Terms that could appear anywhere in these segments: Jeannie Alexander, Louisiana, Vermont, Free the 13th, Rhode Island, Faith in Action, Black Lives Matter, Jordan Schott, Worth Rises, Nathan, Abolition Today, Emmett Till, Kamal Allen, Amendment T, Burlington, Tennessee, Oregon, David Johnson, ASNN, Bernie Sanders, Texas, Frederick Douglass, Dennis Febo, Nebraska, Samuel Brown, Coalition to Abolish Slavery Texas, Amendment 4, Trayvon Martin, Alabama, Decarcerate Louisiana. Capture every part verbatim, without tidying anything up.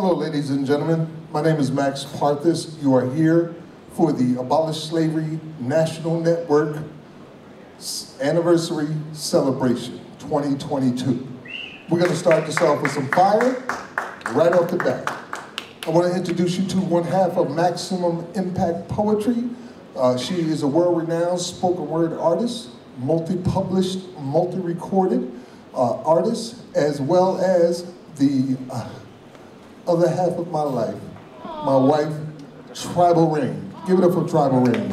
Hello, ladies and gentlemen. My name is Max Parthas. You are here for the Abolish Slavery National Network Anniversary Celebration twenty twenty-two. We're going to start this off with some fire right off the bat. I want to introduce you to one half of Maximum Impact Poetry. Uh, she is a world-renowned spoken word artist, multi-published, multi-recorded uh, artist, as well as the uh, other half of my life, my wife, Tribal Ring. Give it up for Tribal Ring.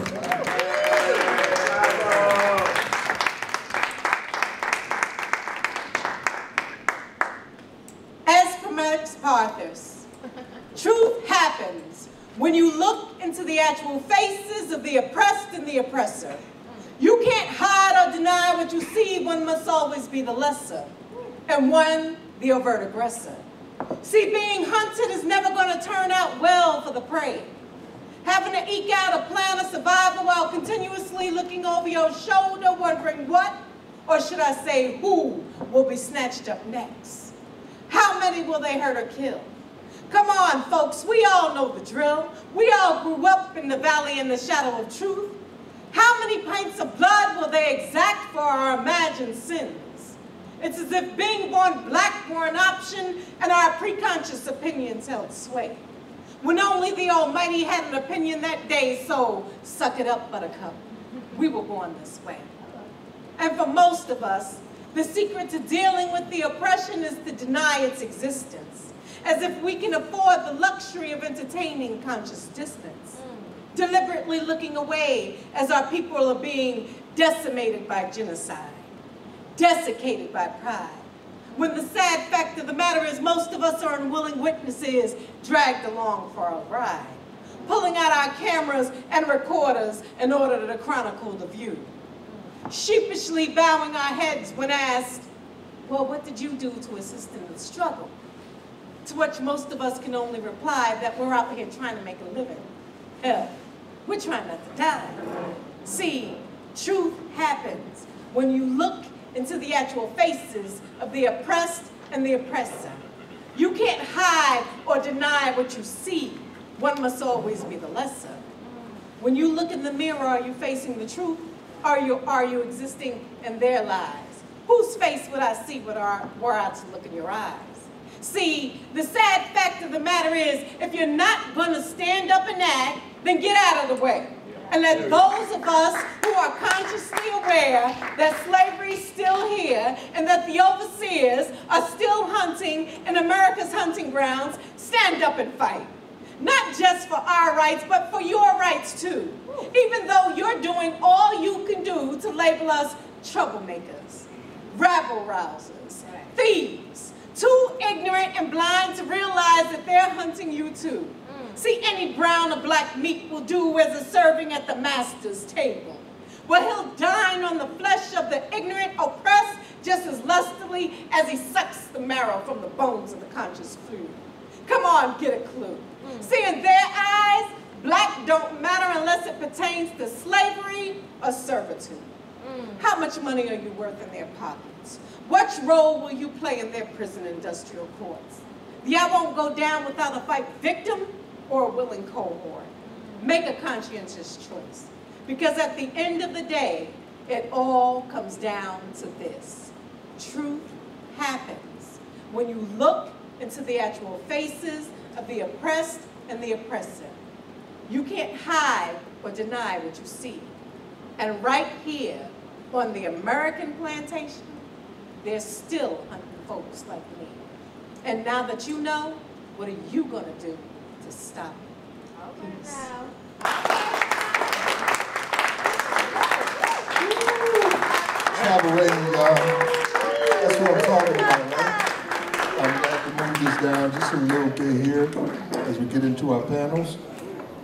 As for Max Parthas, truth happens when you look into the actual faces of the oppressed and the oppressor. You can't hide or deny what you see. One must always be the lesser, and one the overt aggressor. See, being hunted is never going to turn out well for the prey. Having to eke out a plan of survival while continuously looking over your shoulder, wondering what, or should I say who, will be snatched up next. How many will they hurt or kill? Come on, folks, we all know the drill. We all grew up in the valley in the shadow of truth. How many pints of blood will they exact for our imagined sins? It's as if being born black were an option and our preconscious opinions held sway. When only the Almighty had an opinion that day, so suck it up, buttercup. We were born this way. And for most of us, the secret to dealing with the oppression is to deny its existence, as if we can afford the luxury of entertaining conscious distance, deliberately looking away as our people are being decimated by genocide, desiccated by pride, when the sad fact of the matter is most of us are unwilling witnesses dragged along for a ride, pulling out our cameras and recorders in order to chronicle the view, sheepishly bowing our heads when asked, well, what did you do to assist in the struggle? To which most of us can only reply that we're out here trying to make a living. Hell, we're trying not to die. See, truth happens when you look into the actual faces of the oppressed and the oppressor. You can't hide or deny what you see. One must always be the lesser. When you look in the mirror, are you facing the truth? Are you, are you existing in their lies? Whose face would I see were I to look in your eyes? See, the sad fact of the matter is, if you're not gonna stand up and act, then get out of the way. And let those of us who are consciously aware that slavery is still here and that the overseers are still hunting in America's hunting grounds, stand up and fight. Not just for our rights, but for your rights too. Even though you're doing all you can do to label us troublemakers, rabble-rousers, thieves, too ignorant and blind to realize that they're hunting you too. See, any brown or black meat will do as a serving at the master's table, where he'll dine on the flesh of the ignorant oppressed just as lustily as he sucks the marrow from the bones of the conscious food. Come on, get a clue. Mm. See, in their eyes, black don't matter unless it pertains to slavery or servitude. Mm. How much money are you worth in their pockets? What role will you play in their prison industrial courts? The I won't go down without a fight victim or a willing cohort. Make a conscientious choice, because at the end of the day, it all comes down to this. Truth happens when you look into the actual faces of the oppressed and the oppressor. You can't hide or deny what you see. And right here on the American plantation, they're still hunting folks like me. And now that you know, what are you gonna do to stop it? Peace. Wow. Tribal Ring, y'all. That's what I'm talking about, right? I'm glad to move this down just a little bit here as we get into our panels.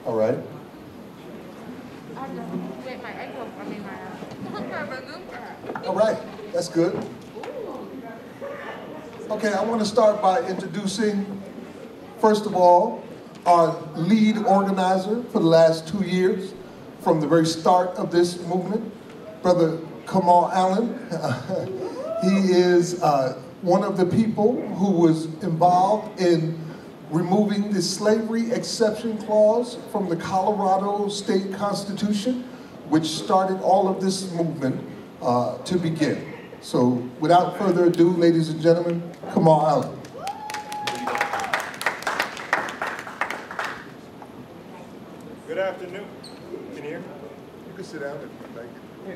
All right. All right, that's good. Okay, I want to start by introducing, first of all, our lead organizer for the last two years, from the very start of this movement, Brother Kamal Allen. He is uh, one of the people who was involved in removing the slavery exception clause from the Colorado State Constitution, which started all of this movement uh, to begin. So without further ado, ladies and gentlemen, Kamal Allen. Good afternoon. Can you hear me? You can sit down if you'd like. Yeah.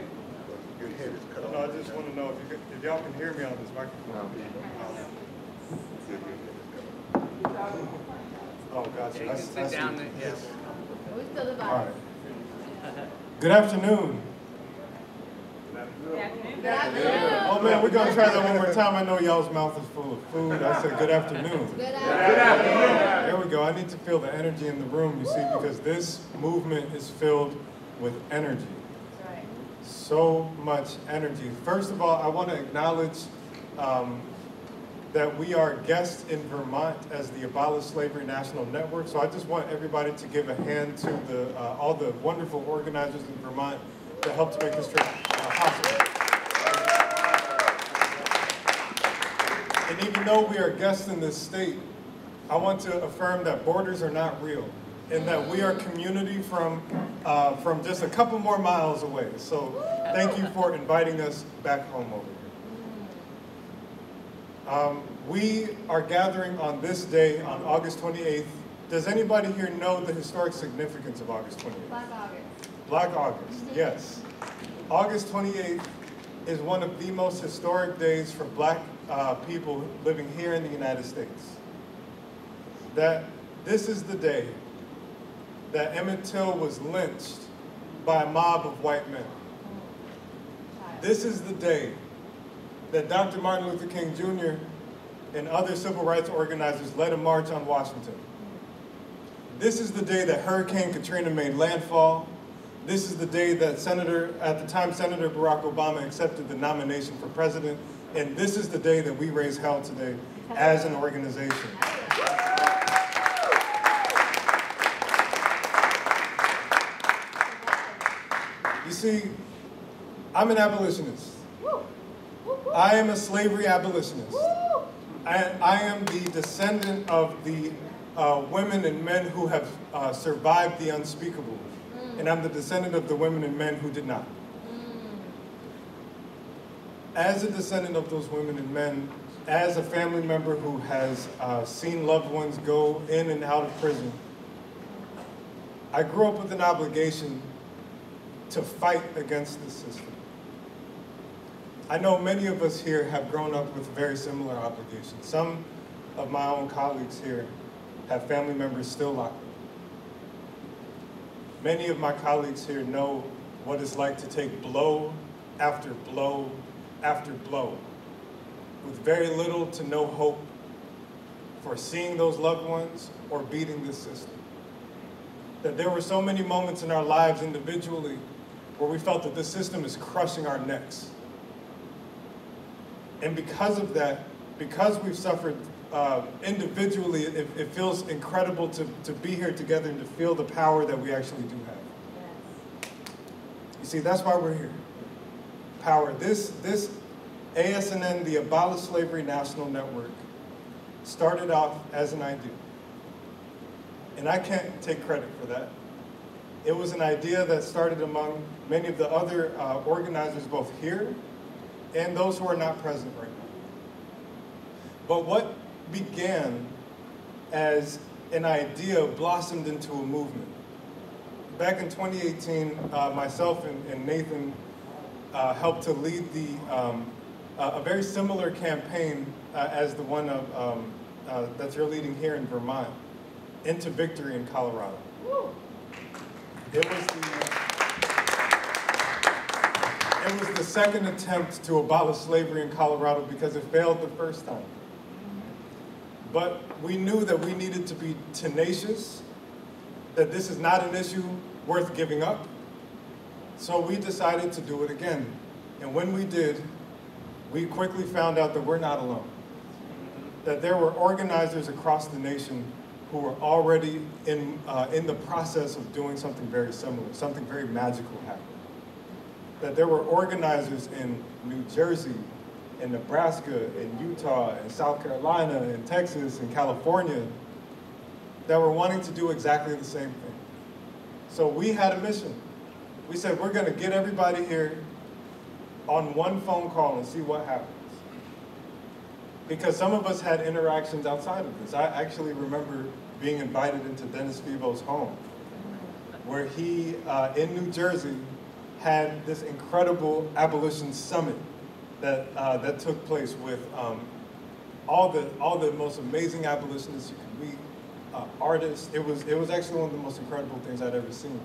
Your head is cut off. No, I just want to know if you could, if y'all can hear me on this microphone. No. Oh, gotcha. Yeah, you can sit down there. Yes. All right. Good afternoon. Good afternoon. Good afternoon. Oh man, we're gonna try that one more time. I know y'all's mouth is full of food. I said good afternoon. Good afternoon. There we go. I need to feel the energy in the room, you see, because this movement is filled with energy. So much energy. First of all, I want to acknowledge um, that we are guests in Vermont as the Abolish Slavery National Network. So I just want everybody to give a hand to the uh, all the wonderful organizers in Vermont that helped make this trip uh, possible. And even though we are guests in this state, I want to affirm that borders are not real, and that we are community from, uh, from just a couple more miles away. So thank you for inviting us back home over here. Um, we are gathering on this day, on August twenty-eighth. Does anybody here know the historic significance of August twenty-eighth? Black August. Black August, yes. August twenty-eighth is one of the most historic days for black uh, people living here in the United States. That this is the day that Emmett Till was lynched by a mob of white men. This is the day that Doctor Martin Luther King Junior and other civil rights organizers led a march on Washington. This is the day that Hurricane Katrina made landfall. This is the day that Senator, at the time, Senator Barack Obama accepted the nomination for president. And this is the day that we raise hell today as an organization. You see, I'm an abolitionist. I am a slavery abolitionist. I, I am the descendant of the uh, women and men who have uh, survived the unspeakable. And I'm the descendant of the women and men who did not. As a descendant of those women and men, as a family member who has uh, seen loved ones go in and out of prison, I grew up with an obligation to fight against the system. I know many of us here have grown up with very similar obligations. Some of my own colleagues here have family members still locked up. Many of my colleagues here know what it's like to take blow after blow after blow with very little to no hope for seeing those loved ones or beating this system. That there were so many moments in our lives individually where we felt that the system is crushing our necks. And because of that, because we've suffered uh, individually, it, it feels incredible to, to be here together and to feel the power that we actually do have. You see, that's why we're here. Power. This, this A S N N, the Abolish Slavery National Network, started off as an idea. And I can't take credit for that. It was an idea that started among many of the other uh, organizers, both here and those who are not present right now. But what began as an idea blossomed into a movement. Back in twenty eighteen, uh, myself and, and Nathan uh, helped to lead the, um, uh, a very similar campaign uh, as the one of, um, uh, that you're leading here in Vermont, Into Victory in Colorado. Woo. It was the, it was the second attempt to abolish slavery in Colorado because it failed the first time. But we knew that we needed to be tenacious, that this is not an issue worth giving up. So we decided to do it again. And when we did, we quickly found out that we're not alone, that there were organizers across the nation who were already in, uh, in the process of doing something very similar, something very magical happened. That there were organizers in New Jersey, in Nebraska, in Utah, in South Carolina, in Texas, in California, that were wanting to do exactly the same thing. So we had a mission. We said, we're going to get everybody here on one phone call and see what happens. Because some of us had interactions outside of this. I actually remember being invited into Dennis Febo's home, where he, uh, in New Jersey, had this incredible abolition summit that, uh, that took place with um, all, the, all the most amazing abolitionists you could meet, uh, artists. It was, it was actually one of the most incredible things I'd ever seen.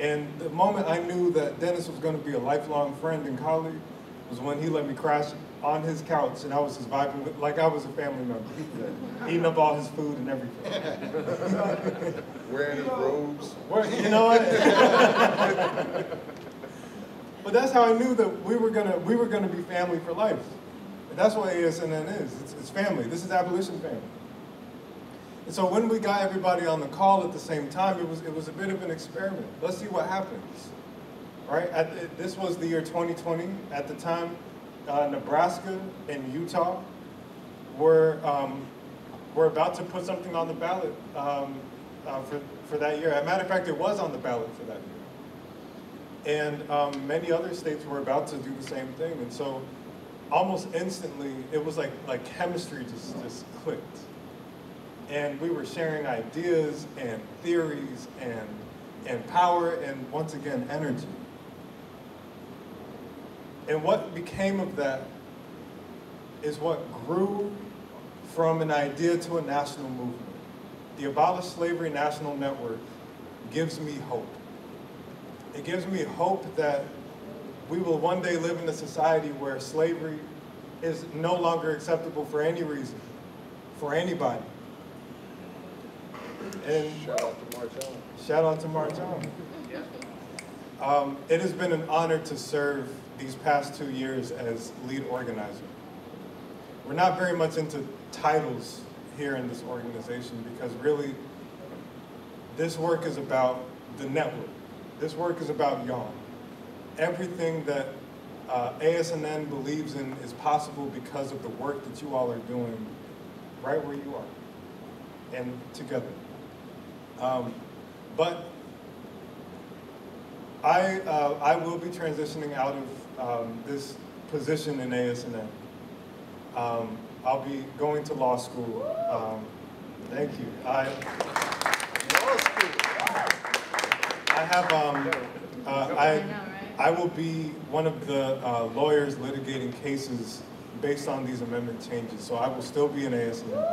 And the moment I knew that Dennis was going to be a lifelong friend and colleague was when he let me crash on his couch, and I was just vibing with, like I was a family member, eating up all his food and everything. Wearing his robes. You know what? But that's how I knew that we were gonna we were gonna be family for life. And that's what A S N N is. It's, it's family. This is abolition family. And so when we got everybody on the call at the same time, it was it was a bit of an experiment. Let's see what happens, right? At the, this was the year twenty twenty. At the time, uh, Nebraska and Utah were um, were about to put something on the ballot um, uh, for for that year. As a matter of fact, it was on the ballot for that year, and um, many other states were about to do the same thing. And so, almost instantly, it was like like chemistry just just clicked. And we were sharing ideas and theories and, and power and, once again, energy. And what became of that is what grew from an idea to a national movement. The Abolish Slavery National Network gives me hope. It gives me hope that we will one day live in a society where slavery is no longer acceptable for any reason, for anybody. And shout out to March On. Shout out to March On. Yeah. Um, it has been an honor to serve these past two years as lead organizer. We're not very much into titles here in this organization because really this work is about the network. This work is about y'all. Everything that uh, A S N N believes in is possible because of the work that you all are doing right where you are and together. Um, but I, uh, I will be transitioning out of um, this position in A S N N. Um, I'll be going to law school. Um, thank you. I, I have, um, uh, I, I will be one of the uh, lawyers litigating cases based on these amendment changes, so I will still be in A S N N.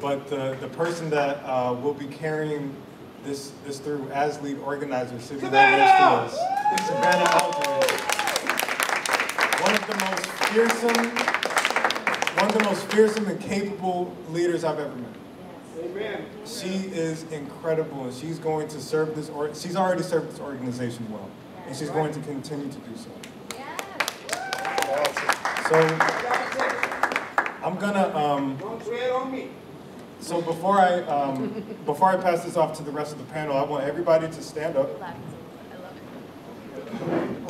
But the, the person that uh, will be carrying this this through as lead organizer, sitting right next to us, is Savannah Eldridge. One of the most fearsome, one of the most fearsome and capable leaders I've ever met. Amen. She is incredible, and she's going to serve this. Or she's already served this organization well, and she's going to continue to do so. So I'm gonna. Um, Don't tread on me. So before I, um, before I pass this off to the rest of the panel, I want everybody to stand up. I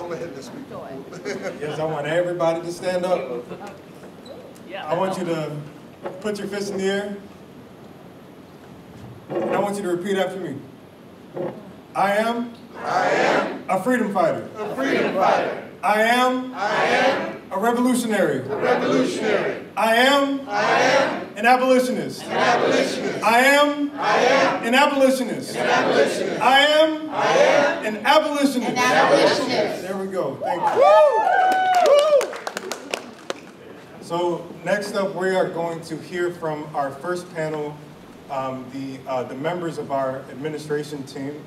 love it. Yes, I want everybody to stand up. I want you to put your fist in the air. And I want you to repeat after me. I am, I am a freedom fighter. A freedom fighter. I am, I am a revolutionary. A revolutionary. I am, I am an abolitionist. An abolitionist. I am, I am an abolitionist. An abolitionist. I am, I am an abolitionist. An abolitionist. There we go. Thank you. Woo! Woo! So next up, we are going to hear from our first panel, um, the uh, the members of our administration team,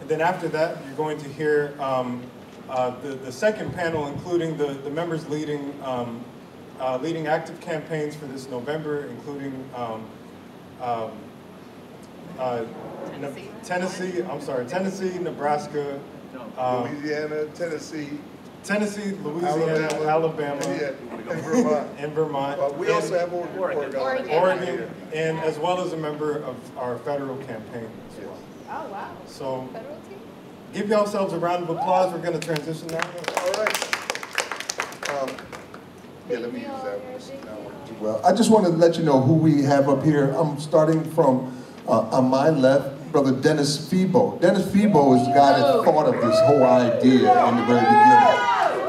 and then after that, you're going to hear um, uh, the the second panel, including the the members leading. Um, Uh, leading active campaigns for this November, including um, um, uh, Tennessee. Tennessee, I'm sorry, Tennessee, Nebraska, um, Louisiana, Tennessee, Tennessee, Louisiana, Alabama, Alabama yeah. and Vermont. And Vermont. Uh, we and also have Oregon, Oregon, Oregon, Oregon yeah. and as well as a member of our federal campaign as well. Oh wow! So, federal team? Give yourselves a round of applause. We're going to transition now. All right. Um, Yeah, let me use that one. Well, I just want to let you know who we have up here. I'm starting from Uh, on my left, Brother Dennis Febo. Dennis Febo is the guy that thought of this whole idea in the very beginning.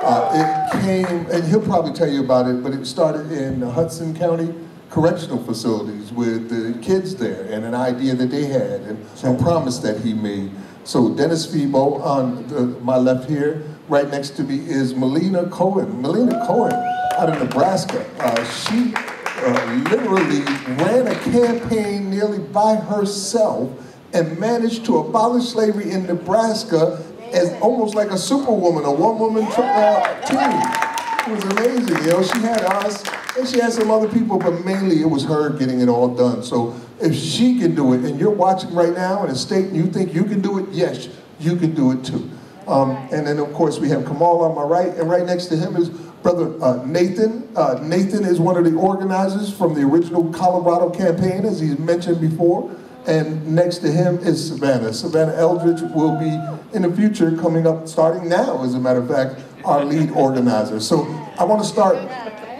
Uh, it came, and he'll probably tell you about it, but it started in Hudson County Correctional Facilities with the kids there and an idea that they had and a promise that he made. So Dennis Febo on the, my left here, right next to me is Melina Cohen. Melina Cohen out of Nebraska. Uh, she uh, literally ran a campaign nearly by herself and managed to abolish slavery in Nebraska as almost like a superwoman, a one-woman uh, team. It was amazing, you know. She had us, and she had some other people, but mainly it was her getting it all done. So if she can do it, and you're watching right now in a state and you think you can do it, yes, you can do it too. Um, and then, of course, we have Kamal on my right, and right next to him is Brother uh, Nathan. Uh, Nathan is one of the organizers from the original Colorado campaign, as he's mentioned before. And next to him is Savannah. Savannah Eldridge will be, in the future, coming up, starting now, as a matter of fact, our lead organizer. So I want to start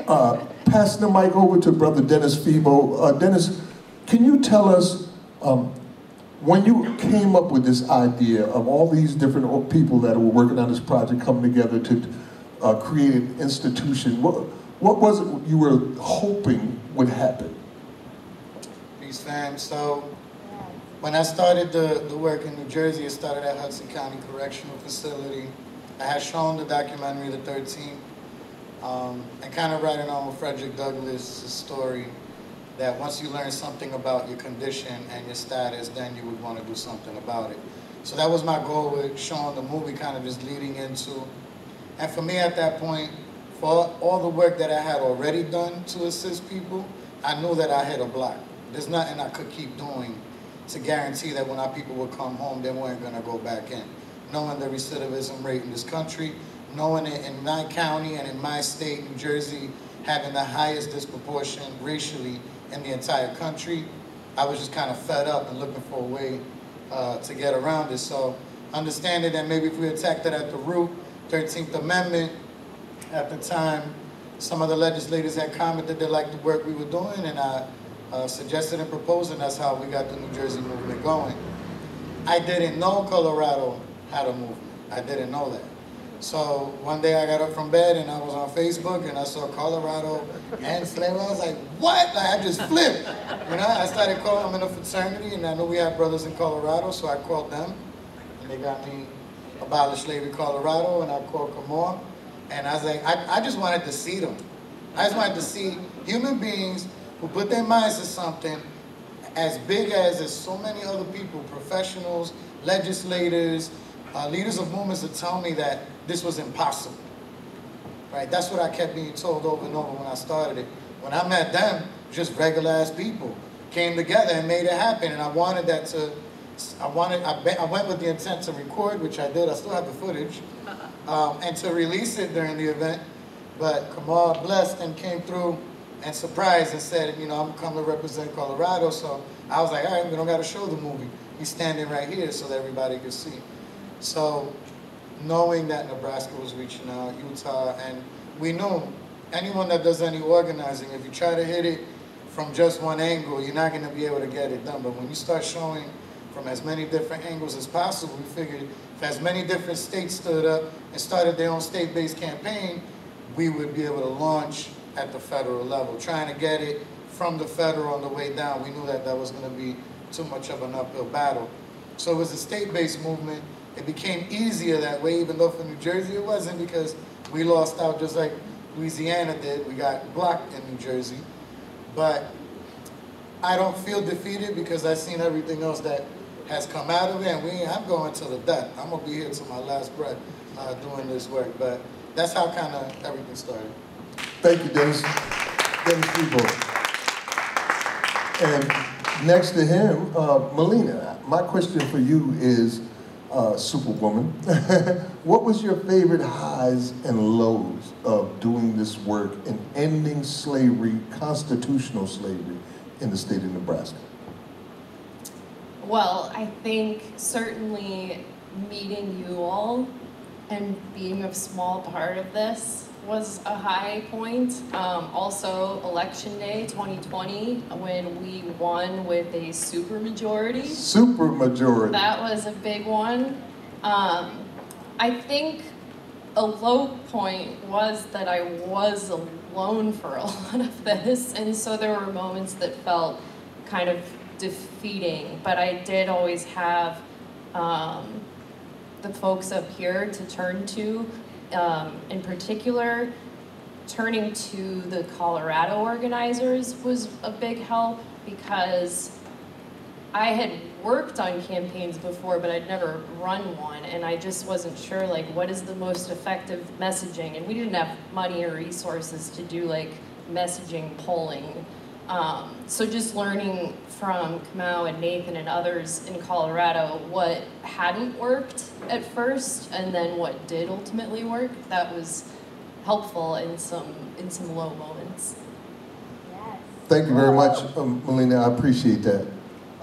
uh, passing the mic over to Brother Dennis Febo. Uh, Dennis, can you tell us, um, when you came up with this idea of all these different people that were working on this project coming together to uh, create an institution, what, what was it you were hoping would happen? Peace, fam. So, when I started the, the work in New Jersey, it started at Hudson County Correctional Facility. I had shown the documentary, The thirteenth, um, and kind of writing on with Frederick Douglass' story that once you learn something about your condition and your status, then you would want to do something about it. So that was my goal with showing the movie, kind of just leading into. And for me at that point, for all the work that I had already done to assist people, I knew that I hit a block. There's nothing I could keep doing to guarantee that when our people would come home, they weren't gonna go back in. Knowing the recidivism rate in this country, knowing it in my county and in my state, New Jersey, having the highest disproportion racially in the entire country, I was just kind of fed up and looking for a way uh, to get around it. So understanding that maybe if we attacked it at the root, thirteenth Amendment, at the time, some of the legislators had commented they liked the work we were doing, and I Uh, suggested and proposed, and that's how we got the New Jersey movement going. I didn't know Colorado had a movement. I didn't know that. So one day I got up from bed and I was on Facebook and I saw Colorado and slavery. I was like, what? Like, I just flipped. You know, I started calling. I'm in a fraternity and I know we had brothers in Colorado, so I called them and they got me Abolish Slavery Colorado, and I called Kamal. And I was like, I, I just wanted to see them. I just wanted to see human beings who put their minds to something as big as, as so many other people, professionals, legislators, uh, leaders of movements that tell me that this was impossible, right? That's what I kept being told over and over when I started it. When I met them, just regular-ass people came together and made it happen, and I wanted that to, I wanted, I, be, I went with the intent to record, which I did, I still have the footage, um, and to release it during the event, but Kamal blessed and came through and surprised and said, you know, I'm coming to represent Colorado. So I was like, all right, we don't got to show the movie. He's standing right here so that everybody could see. So knowing that Nebraska was reaching out, Utah, and we knew anyone that does any organizing, if you try to hit it from just one angle, you're not going to be able to get it done. But when you start showing from as many different angles as possible, we figured if as many different states stood up and started their own state-based campaign, we would be able to launch at the federal level, trying to get it from the federal on the way down. We knew that that was going to be too much of an uphill battle. So it was a state-based movement. It became easier that way, even though for New Jersey it wasn't, because we lost out just like Louisiana did. We got blocked in New Jersey. But I don't feel defeated because I've seen everything else that has come out of it, and we, I'm going to the death. I'm going to be here till my last breath uh, doing this work. But that's how kind of everything started. Thank you, Dennis. Dennis Febo. And next to him, uh, Melina, my question for you is, uh, Superwoman, what was your favorite highs and lows of doing this work and ending slavery, constitutional slavery, in the state of Nebraska? Well, I think certainly meeting you all and being a small part of this was a high point. Um, also, Election Day twenty twenty, when we won with a supermajority. Supermajority. That was a big one. Um, I think a low point was that I was alone for a lot of this, and so there were moments that felt kind of defeating, but I did always have um, the folks up here to turn to. Um, in particular, turning to the Colorado organizers was a big help, because I had worked on campaigns before, but I'd never run one, and I just wasn't sure, like, what is the most effective messaging? And we didn't have money or resources to do, like, messaging polling. Um, so just learning from Kamal and Nathan and others in Colorado what hadn't worked at first and then what did ultimately work, that was helpful in some, in some low moments. Yes. Thank you very much, um, Melina, I appreciate that.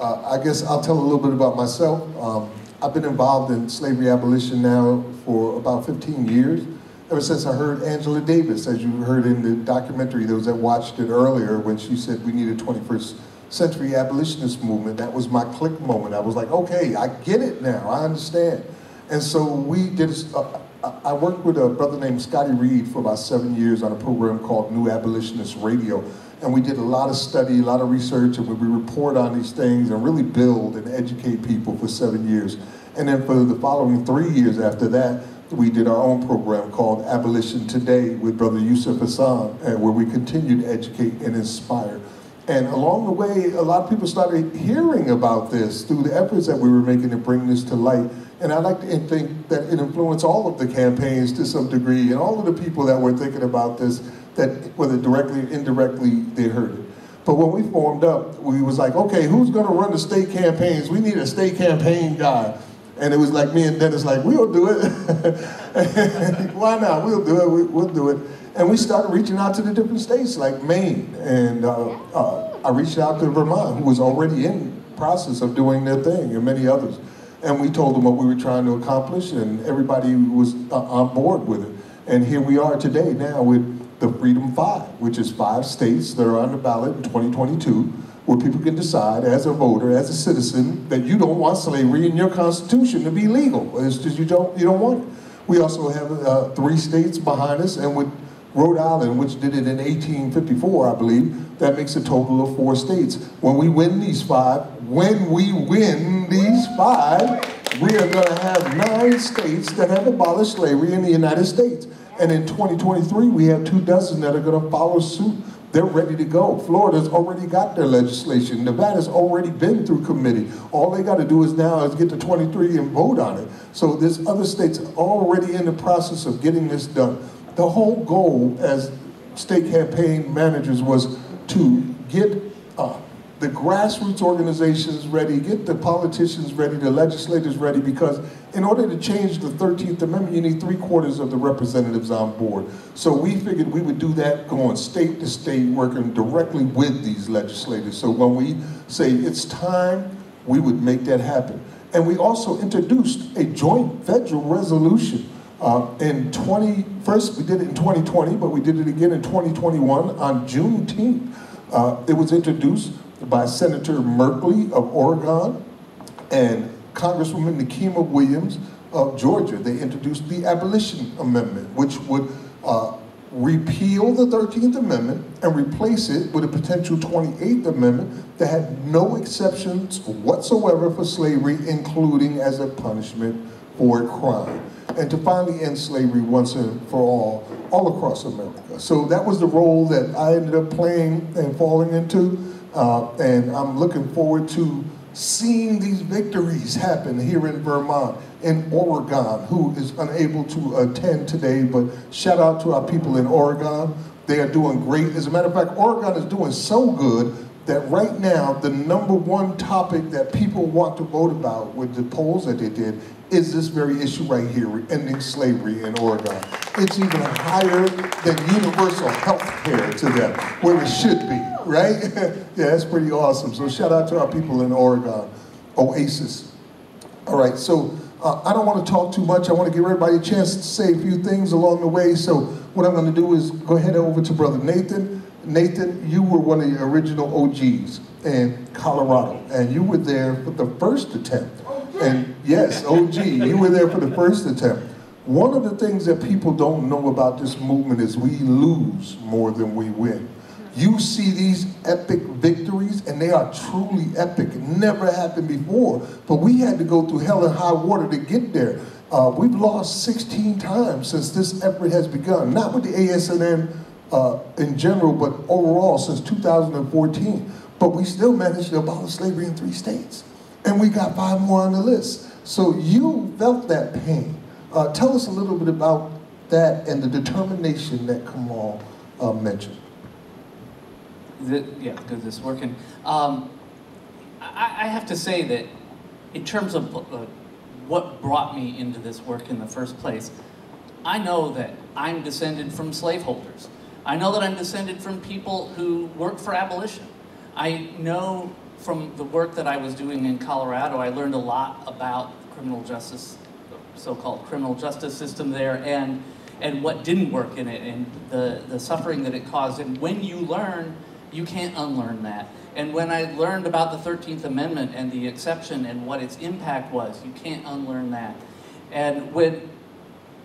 Uh, I guess I'll tell a little bit about myself. Um, I've been involved in slavery abolition now for about fifteen years. Ever since I heard Angela Davis, as you heard in the documentary, those that watched it earlier, when she said we need a twenty-first century abolitionist movement, that was my click moment. I was like, okay, I get it now, I understand. And so we did, uh, I worked with a brother named Scotty Reed for about seven years on a program called New Abolitionist Radio. And we did a lot of study, a lot of research, and we report on these things and really build and educate people for seven years. And then for the following three years after that, we did our own program called Abolition Today with Brother Yusuf Hassan, where we continued to educate and inspire. And along the way, a lot of people started hearing about this through the efforts that we were making to bring this to light. And I like to think that it influenced all of the campaigns to some degree, and all of the people that were thinking about this, that whether directly or indirectly, they heard it. But when we formed up, we was like, okay, who's gonna run the state campaigns? We need a state campaign guy. And it was like me and Dennis, like, we'll do it. Why not? We'll do it. We, we'll do it. And we started reaching out to the different states, like Maine. And uh, uh, I reached out to Vermont, who was already in process of doing their thing, and many others. And we told them what we were trying to accomplish, and everybody was uh, on board with it. And here we are today now with the Freedom Five, which is five states that are on the ballot in twenty twenty-two. Where people can decide as a voter, as a citizen, that you don't want slavery in your constitution to be legal. It's just you don't, you don't want it. We also have uh, three states behind us, and with Rhode Island, which did it in eighteen fifty-four, I believe, that makes a total of four states. When we win these five, when we win these five, we are gonna have nine states that have abolished slavery in the United States. And in twenty twenty-three, we have two dozen that are gonna follow suit. They're ready to go. Florida's already got their legislation. Nevada's already been through committee. All they got to do is now is get to twenty-three and vote on it. So there's other states already in the process of getting this done. The whole goal as state campaign managers was to get uh, the grassroots organizations ready, get the politicians ready, the legislators ready, because in order to change the thirteenth amendment, you need three quarters of the representatives on board. So we figured we would do that going state to state, working directly with these legislators. So when we say it's time, we would make that happen. And we also introduced a joint federal resolution. Uh, in twenty, first we did it in twenty twenty, but we did it again in twenty twenty-one on Juneteenth. Uh, it was introduced by Senator Merkley of Oregon and Congresswoman Nikema Williams of Georgia. They introduced the Abolition Amendment, which would uh, repeal the thirteenth amendment and replace it with a potential twenty-eighth amendment that had no exceptions whatsoever for slavery, including as a punishment for a crime, and to finally end slavery once and for all, all across America. So that was the role that I ended up playing and falling into. Uh, and I'm looking forward to seeing these victories happen here in Vermont, in Oregon, who is unable to attend today, but shout out to our people in Oregon. They are doing great. As a matter of fact, Oregon is doing so good that right now, the number one topic that people want to vote about with the polls that they did is this very issue right here, ending slavery in Oregon. It's even higher than universal health care to them, where it should be, right? Yeah, that's pretty awesome. So shout out to our people in Oregon, Oasis. All right, so Uh, I don't want to talk too much. I want to give everybody a chance to say a few things along the way. So what I'm going to do is go ahead over to Brother Nathan. Nathan, you were one of the original O Gs in Colorado, and you were there for the first attempt. And yes, O G, you were there for the first attempt. One of the things that people don't know about this movement is we lose more than we win. You see these epic victories, and they are truly epic. It never happened before, but we had to go through hell and high water to get there. Uh, we've lost sixteen times since this effort has begun, not with the A S N M uh, in general, but overall since two thousand fourteen. But we still managed to abolish slavery in three states, and we got five more on the list. So you felt that pain. Uh, tell us a little bit about that and the determination that Kamal uh, mentioned. The, yeah, because it's working. Um, I, I have to say that in terms of uh, what brought me into this work in the first place, I know that I'm descended from slaveholders. I know that I'm descended from people who work for abolition. I know from the work that I was doing in Colorado, I learned a lot about criminal justice, the so-called criminal justice system there, and, and what didn't work in it, and the, the suffering that it caused. And when you learn, you can't unlearn that. And when I learned about the thirteenth Amendment and the exception and what its impact was, you can't unlearn that. And when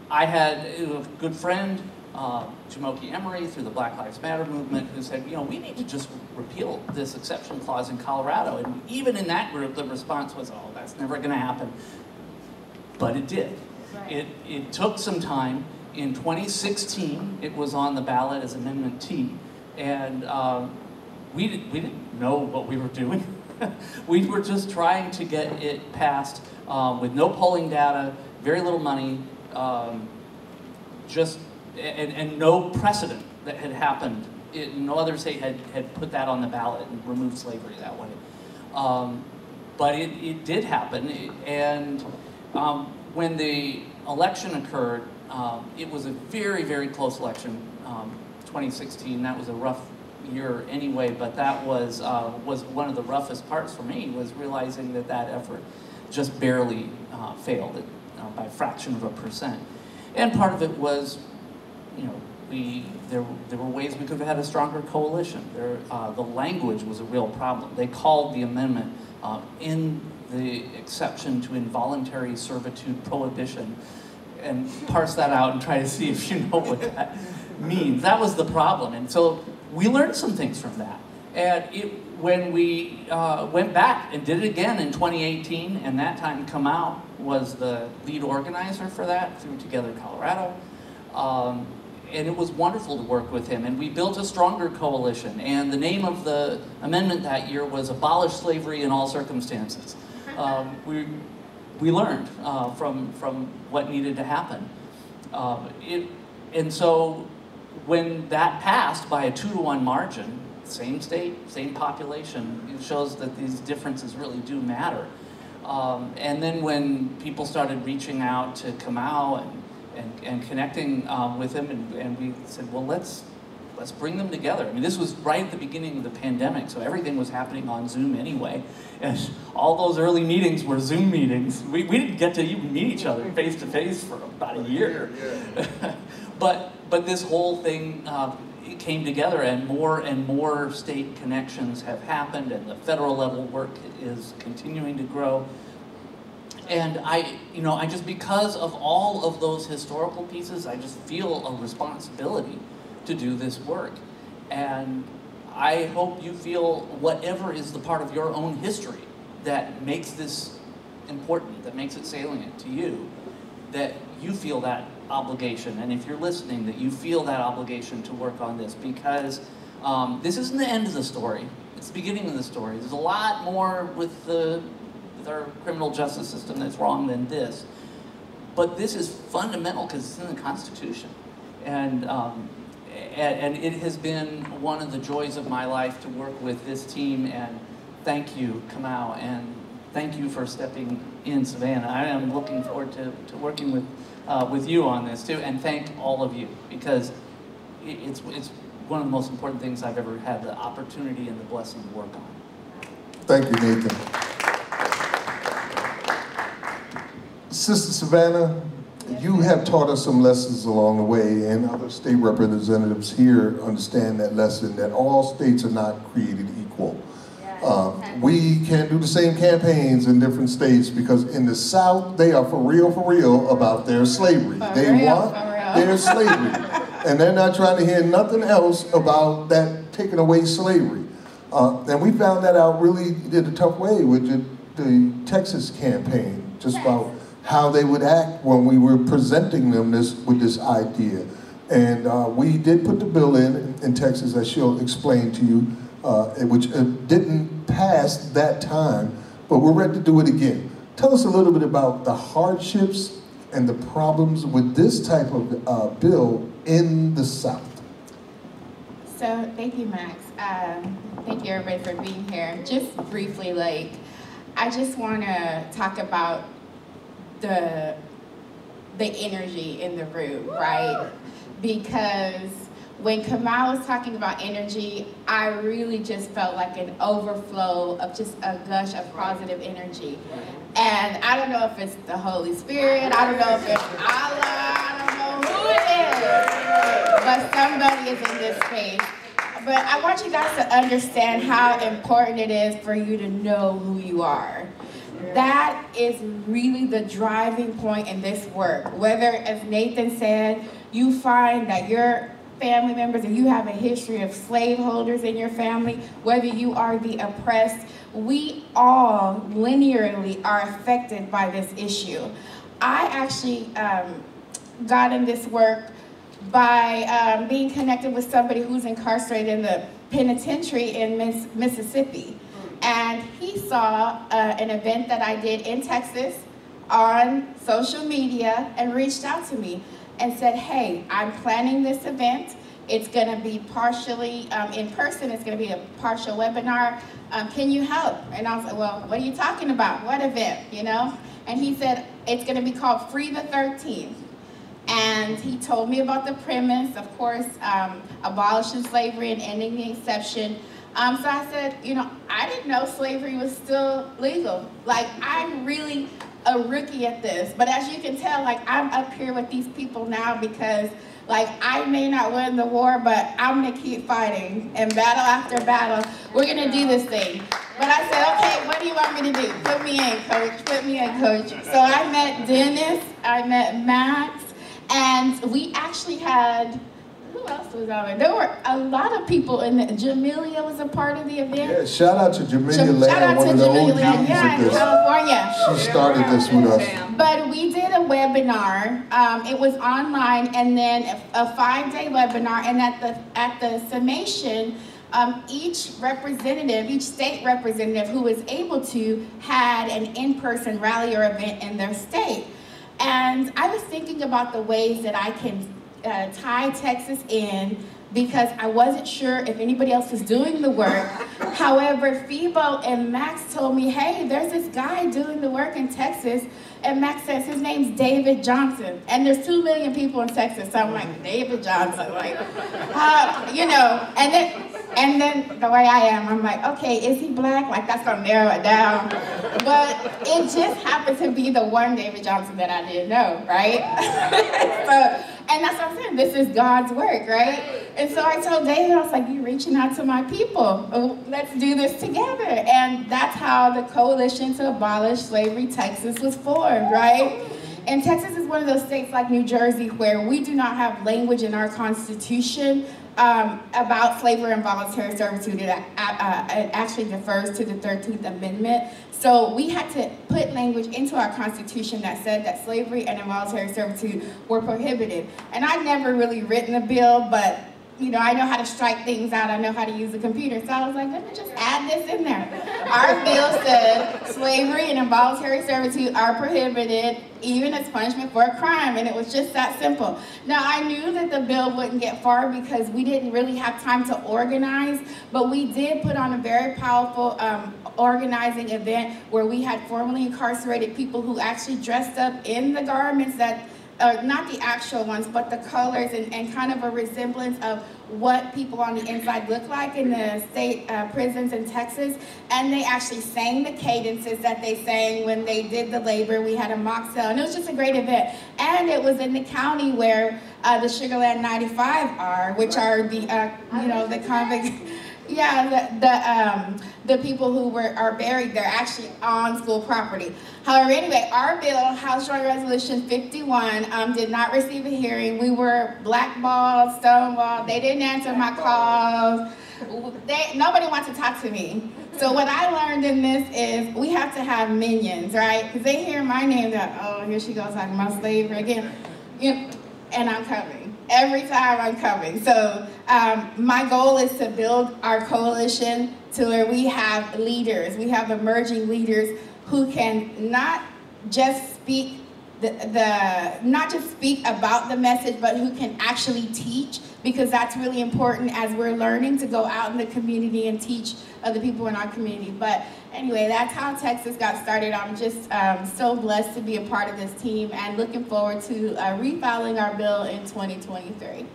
I had a good friend, uh, Jamoke Emery, through the Black Lives Matter movement, who said, you know, we need to just repeal this exception clause in Colorado. And even in that group, the response was, oh, that's never gonna happen. But it did. Right. It, it took some time. In twenty sixteen, it was on the ballot as Amendment T. And um, we, did, we didn't know what we were doing. We were just trying to get it passed um, with no polling data, very little money, um, just and, and no precedent that had happened. It, no other state had, had put that on the ballot and removed slavery that way. Um, but it, it did happen. It, and um, when the election occurred, um, it was a very, very close election. Um, twenty sixteen, that was a rough year anyway, but that was uh, was one of the roughest parts for me, was realizing that that effort just barely uh, failed uh, by a fraction of a percent. And part of it was, you know, we there there were ways we could have had a stronger coalition. There, uh, the language was a real problem. They called the amendment uh, in the exception to involuntary servitude prohibition, and parse that out and try to see if you know what that means. That was the problem. And so we learned some things from that. And it, when we uh, went back and did it again in twenty eighteen, and that time Kamal was the lead organizer for that through Together Colorado. Um, and it was wonderful to work with him. And we built a stronger coalition. And the name of the amendment that year was Abolish Slavery in All Circumstances. Um, we, we learned uh, from, from what needed to happen. Uh, it, and so, when that passed by a two to one margin, same state, same population, it shows that these differences really do matter. Um, and then when people started reaching out to Kamal and, and, and connecting um, with him, and, and we said, well, let's, let's bring them together. I mean, this was right at the beginning of the pandemic, so everything was happening on Zoom anyway. And all those early meetings were Zoom meetings. We, we didn't get to even meet each other face to face for about a year. Yeah. But, but this whole thing uh, came together, and more and more state connections have happened, and the federal level work is continuing to grow. And I, you know, I just, because of all of those historical pieces, I just feel a responsibility to do this work. And I hope you feel whatever is the part of your own history that makes this important, that makes it salient to you, that you feel that obligation, and if you're listening, that you feel that obligation to work on this, because um, this isn't the end of the story, it's the beginning of the story. There's a lot more with the with our criminal justice system that's wrong than this, but this is fundamental because it's in the Constitution, and, um, and, and it has been one of the joys of my life to work with this team, and thank you, Kamal, and thank you for stepping in, Savannah. I am looking forward to, to working with Uh, with you on this too, and thank all of you, because it's, it's one of the most important things I've ever had the opportunity and the blessing to work on. Thank you, Nathan. Sister Savannah, you have taught us some lessons along the way, and other state representatives here understand that lesson, that all states are not created equal. Uh, we can't do the same campaigns in different states because in the South, they are for real, for real about their slavery. For they real, want their slavery. And they're not trying to hear nothing else about that taking away slavery. Uh, and we found that out really in a tough way with the, the Texas campaign, just about how they would act when we were presenting them this with this idea. And uh, we did put the bill in in Texas, as she'll explain to you, uh, which uh, didn't pass that time, but we're ready to do it again. Tell us a little bit about the hardships and the problems with this type of uh, bill in the South. So thank you, Max. Um, thank you, everybody, for being here. Just briefly, like, I just want to talk about the the energy in the room, right? Because when Kamal was talking about energy, I really just felt like an overflow of just a gush of positive energy. And I don't know if it's the Holy Spirit, I don't know if it's Allah, I don't know who it is, but somebody is in this space. But I want you guys to understand how important it is for you to know who you are. That is really the driving point in this work. Whether, as Nathan said, you find that your family members and you have a history of slaveholders in your family, whether you are the oppressed, we all linearly are affected by this issue. I actually um, got in this work by um, being connected with somebody who's incarcerated in the penitentiary in Miss Mississippi. And he saw uh, an event that I did in Texas on social media and reached out to me and said, hey, I'm planning this event. It's gonna be partially um, in person. It's gonna be a partial webinar. Um, can you help? And I was like, well, what are you talking about? What event, you know? And he said, it's gonna be called Free the thirteenth. And he told me about the premise, of course, um, abolishing slavery and ending the exception. Um, so I said, you know, I didn't know slavery was still legal. Like, I'm really a rookie at this. But as you can tell, like, I'm up here with these people now because, like, I may not win the war, but I'm going to keep fighting. And battle after battle, we're going to do this thing. But I said, okay, what do you want me to do? Put me in, coach. Put me in, coach. So I met Dennis. I met Max. And we actually had... Who else was out there? There were a lot of people in the, Jamila was a part of the event. Yeah, shout out to Jamila Land. Shout out to Jamila Land, yeah, in California. She started this with us. But we did a webinar. Um, it was online, and then a, a five-day webinar. And at the at the summation, um, each representative, each state representative who was able to, had an in-person rally or event in their state. And I was thinking about the ways that I can Uh, tie Texas in, because I wasn't sure if anybody else was doing the work. However, Febo and Max told me, hey, there's this guy doing the work in Texas. And Max says, his name's David Johnson. And there's two million people in Texas. So I'm like, David Johnson, like, uh, you know. And then, and then the way I am, I'm like, okay, is he black? Like, that's gonna narrow it down. But it just happened to be the one David Johnson that I didn't know, right? So, and that's what I'm saying, this is God's work, right? And so I told David, I was like, you're reaching out to my people. Oh, let's do this together. And that's how the Coalition to Abolish Slavery Texas was formed, right? And Texas is one of those states like New Jersey where we do not have language in our constitution um, about slavery and voluntary servitude. It, uh, uh, it actually defers to the thirteenth Amendment. So we had to put language into our constitution that said that slavery and involuntary servitude were prohibited. And I'd never really written a bill, but you know, I know how to strike things out. I know how to use a computer. So I was like, let me just add this in there. Our bill said slavery and involuntary servitude are prohibited even as punishment for a crime. And it was just that simple. Now, I knew that the bill wouldn't get far because we didn't really have time to organize, but we did put on a very powerful um, organizing event where we had formerly incarcerated people who actually dressed up in the garments that uh, not the actual ones, but the colors and, and kind of a resemblance of what people on the inside look like in the state uh, prisons in Texas. And they actually sang the cadences that they sang when they did the labor. We had a mock sale, and it was just a great event. And it was in the county where uh, the Sugarland ninety-five are, which are the, uh, you know, the convicts. Yeah, the the, um, the people who were are buried, they're actually on school property. However, anyway, our bill, House Joint Resolution fifty-one, um, did not receive a hearing. We were blackballed, stonewalled. They didn't answer my calls. They, nobody wants to talk to me. So what I learned in this is we have to have minions, right? Because they hear my name, they're like, oh, here she goes talking about slavery again. You know, and I'm coming. Every time I'm coming. So um, my goal is to build our coalition to where we have leaders, we have emerging leaders who can not just speak the, the, not just speak about the message, but who can actually teach, because that's really important as we're learning to go out in the community and teach other people in our community. But anyway, that's how Texas got started. I'm just um, so blessed to be a part of this team and looking forward to uh, refiling our bill in twenty twenty-three.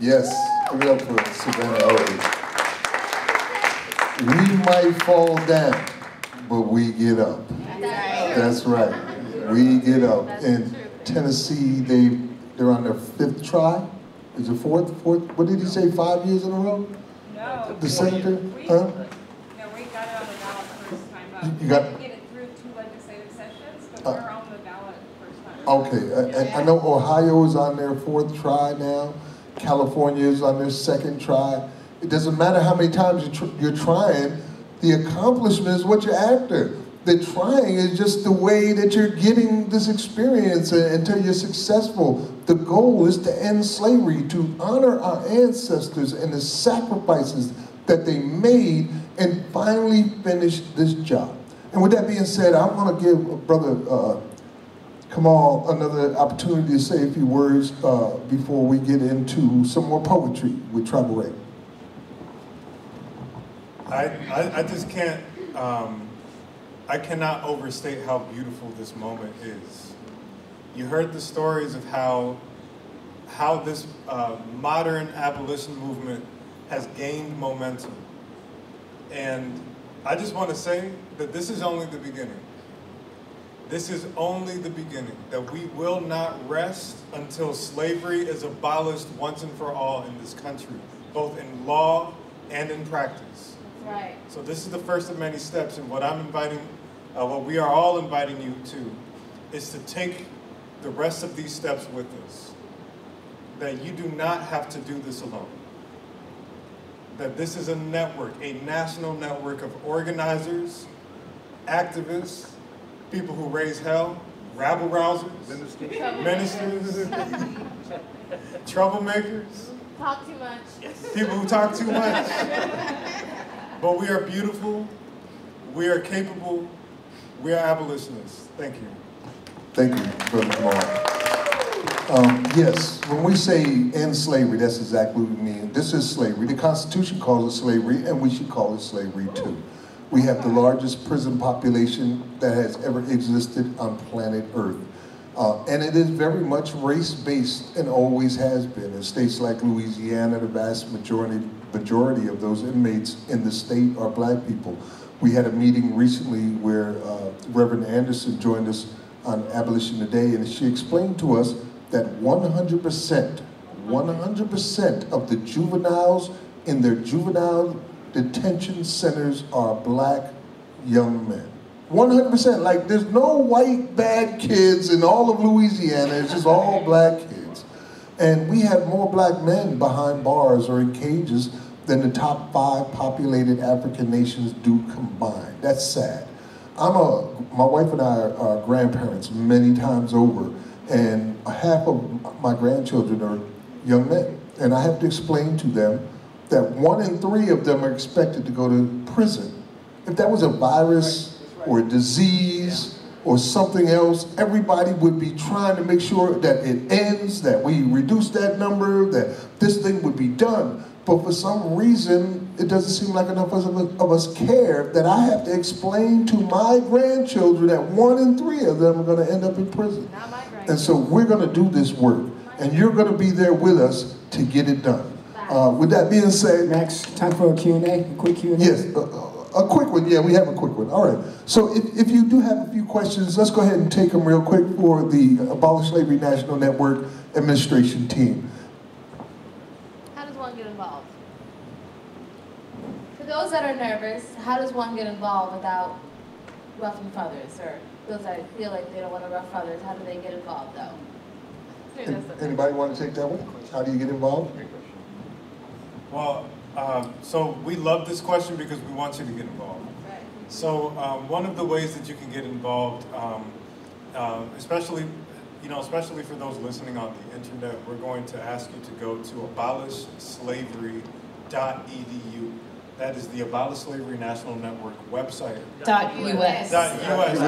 Yes, give it up for Savannah Eldridge. We might fall down, but we get up. That's right. That's right. We get up. That's in true. Tennessee, they, they're on their fifth try. Is it fourth? Fourth? What did he say, five years in a row? No. The senator? We, huh? No, we got it on the ballot the first time up. You, you we got, didn't get it through two legislative sessions, but uh, we were on the ballot the first time. Okay. Yeah. I, I know Ohio is on their fourth try now. California is on their second try. It doesn't matter how many times you tr you're trying. The accomplishment is what you're after. The trying is just the way that you're getting this experience until you're successful. The goal is to end slavery, to honor our ancestors and the sacrifices that they made, and finally finish this job. And with that being said, I want to give Brother uh, Kamal another opportunity to say a few words uh, before we get into some more poetry with Tribal Ring. I, I, I just can't... Um... I cannot overstate how beautiful this moment is. You heard the stories of how, how this uh, modern abolition movement has gained momentum. And I just want to say that this is only the beginning. This is only the beginning, that we will not rest until slavery is abolished once and for all in this country, both in law and in practice. Right. So this is the first of many steps, and what I'm inviting, uh, what we are all inviting you to, is to take the rest of these steps with us. That you do not have to do this alone. That this is a network, a national network of organizers, activists, people who raise hell, rabble rousers, ministers, troublemakers, talk too much. People who talk too much. But we are beautiful, we are capable, we are abolitionists. Thank you. Thank you, Brother Kamal. Um, yes, when we say end slavery, that's exactly what we mean. This is slavery. The Constitution calls it slavery, and we should call it slavery too. We have the largest prison population that has ever existed on planet Earth. Uh, and it is very much race-based and always has been. In states like Louisiana, the vast majority majority of those inmates in the state are black people. We had a meeting recently where uh, Reverend Anderson joined us on Abolition Today, and she explained to us that one hundred percent, one hundred percent of the juveniles in their juvenile detention centers are black young men. one hundred percent, like there's no white bad kids in all of Louisiana, it's just all black kids. And we have more black men behind bars or in cages than the top five populated African nations do combined. That's sad. I'm a, my wife and I are, are grandparents many times over, and half of my grandchildren are young men. And I have to explain to them that one in three of them are expected to go to prison. If that was a virus or a disease, or something else, everybody would be trying to make sure that it ends, that we reduce that number, that this thing would be done. But for some reason, it doesn't seem like enough of us care that I have to explain to my grandchildren that one in three of them are going to end up in prison. Not my grandchildren. And so we're going to do this work, and you're going to be there with us to get it done. Uh, with that being said, Max, time for a Q and A, a quick Q and A. Yes, a, a quick one. Yeah, we have a quick one. All right. So if, if you do have a few questions, let's go ahead and take them real quick for the Abolish Slavery National Network administration team. How does one get involved? For those that are nervous, how does one get involved without roughing feathers, or those that feel like they don't want to rough feathers? How do they get involved, though? Anybody want to take that one? How do you get involved? Well, um, so we love this question because we want you to get involved. Right. So um, one of the ways that you can get involved, um, uh, especially, you know, especially for those listening on the internet, we're going to ask you to go to abolish slavery dot E D U. That is the Abolish Slavery National Network website. .us. .us.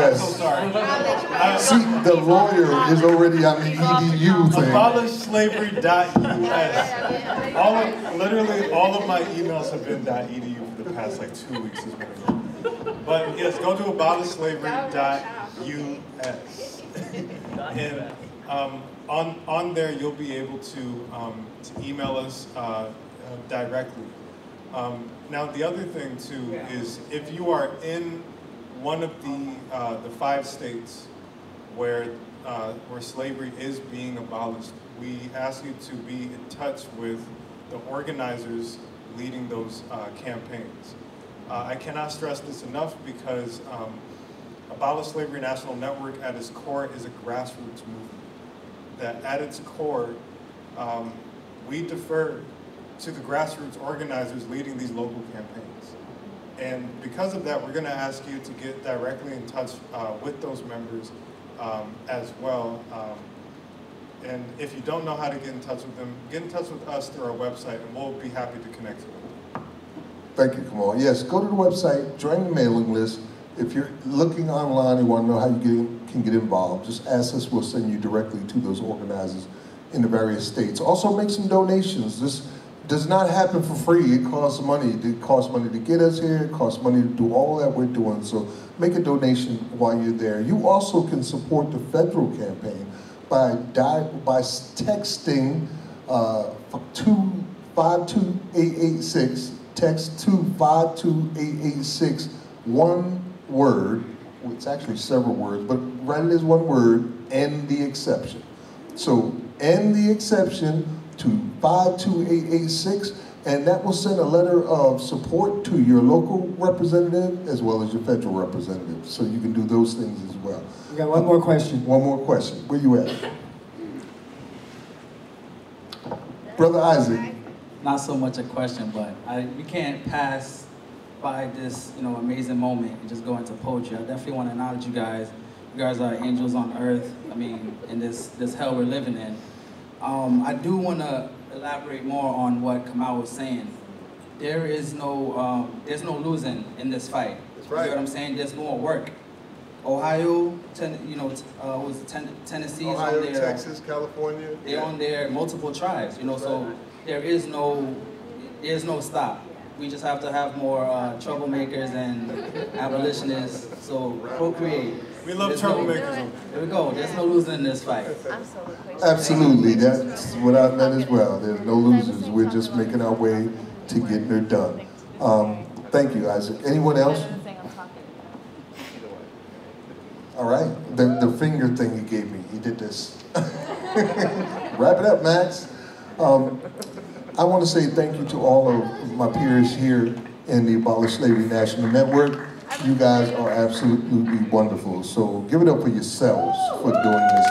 I'm so sorry. Uh, See, the lawyer is already on the E D U thing. abolish slavery dot U S. All of, literally all of my emails have been .edu for the past like two weeks. But yes, go to abolish slavery dot U S. And um, on on there, you'll be able to um, to email us uh, uh, directly. Um, now the other thing too yeah. is if you are in one of the uh, the five states where uh, where slavery is being abolished, we ask you to be in touch with the organizers leading those uh, campaigns. Uh, I cannot stress this enough because um, Abolish Slavery National Network at its core is a grassroots movement. That at its core, um, we defer to the grassroots organizers leading these local campaigns. And because of that, we're gonna ask you to get directly in touch uh, with those members um, as well. Um, and if you don't know how to get in touch with them, get in touch with us through our website and we'll be happy to connect with you. Thank you, Kamal. Yes, go to the website, join the mailing list. If you're looking online and wanna know how you get, can get involved, just ask us, we'll send you directly to those organizers in the various states. Also make some donations. This, does not happen for free. It costs money. It costs money to get us here. It costs money to do all that we're doing. So make a donation while you're there. You also can support the federal campaign by by texting uh, two five two eight eight six. Text two five two eight eight six. One word. Well, it's actually several words, but write it as one word. End the exception. So end the exception to five two eight eight six, and that will send a letter of support to your local representative as well as your federal representative. So you can do those things as well. We got one more question. One more question. Where you at? Brother Isaac. Not so much a question, but I, you can't pass by this, you know, amazing moment and just go into poetry. I definitely want to acknowledge you guys. You guys are angels on earth. I mean, in this, this hell we're living in. Um, I do want to elaborate more on what Kamal was saying. There is no, um, there's no losing in this fight. That's right. You know what I'm saying? There's more work. Ohio, ten, you know, uh, what was it, ten, Tennessee is on there. Texas, California. They're yeah. on there, multiple tribes. You know, right. so there is no, there's no stop. We just have to have more uh, troublemakers and abolitionists. So procreate. We love troublemakers. There we go. There's no losing in this fight. I'm so Absolutely. That's what I meant as well. There's no losers. We're just making our way to getting her done. Um, thank you, Isaac. Anyone else? All right. The, the finger thing he gave me. He did this. Wrap it up, Max. Um, I want to say thank you to all of my peers here in the Abolish Slavery National Network. You guys are absolutely wonderful. So give it up for yourselves for doing this.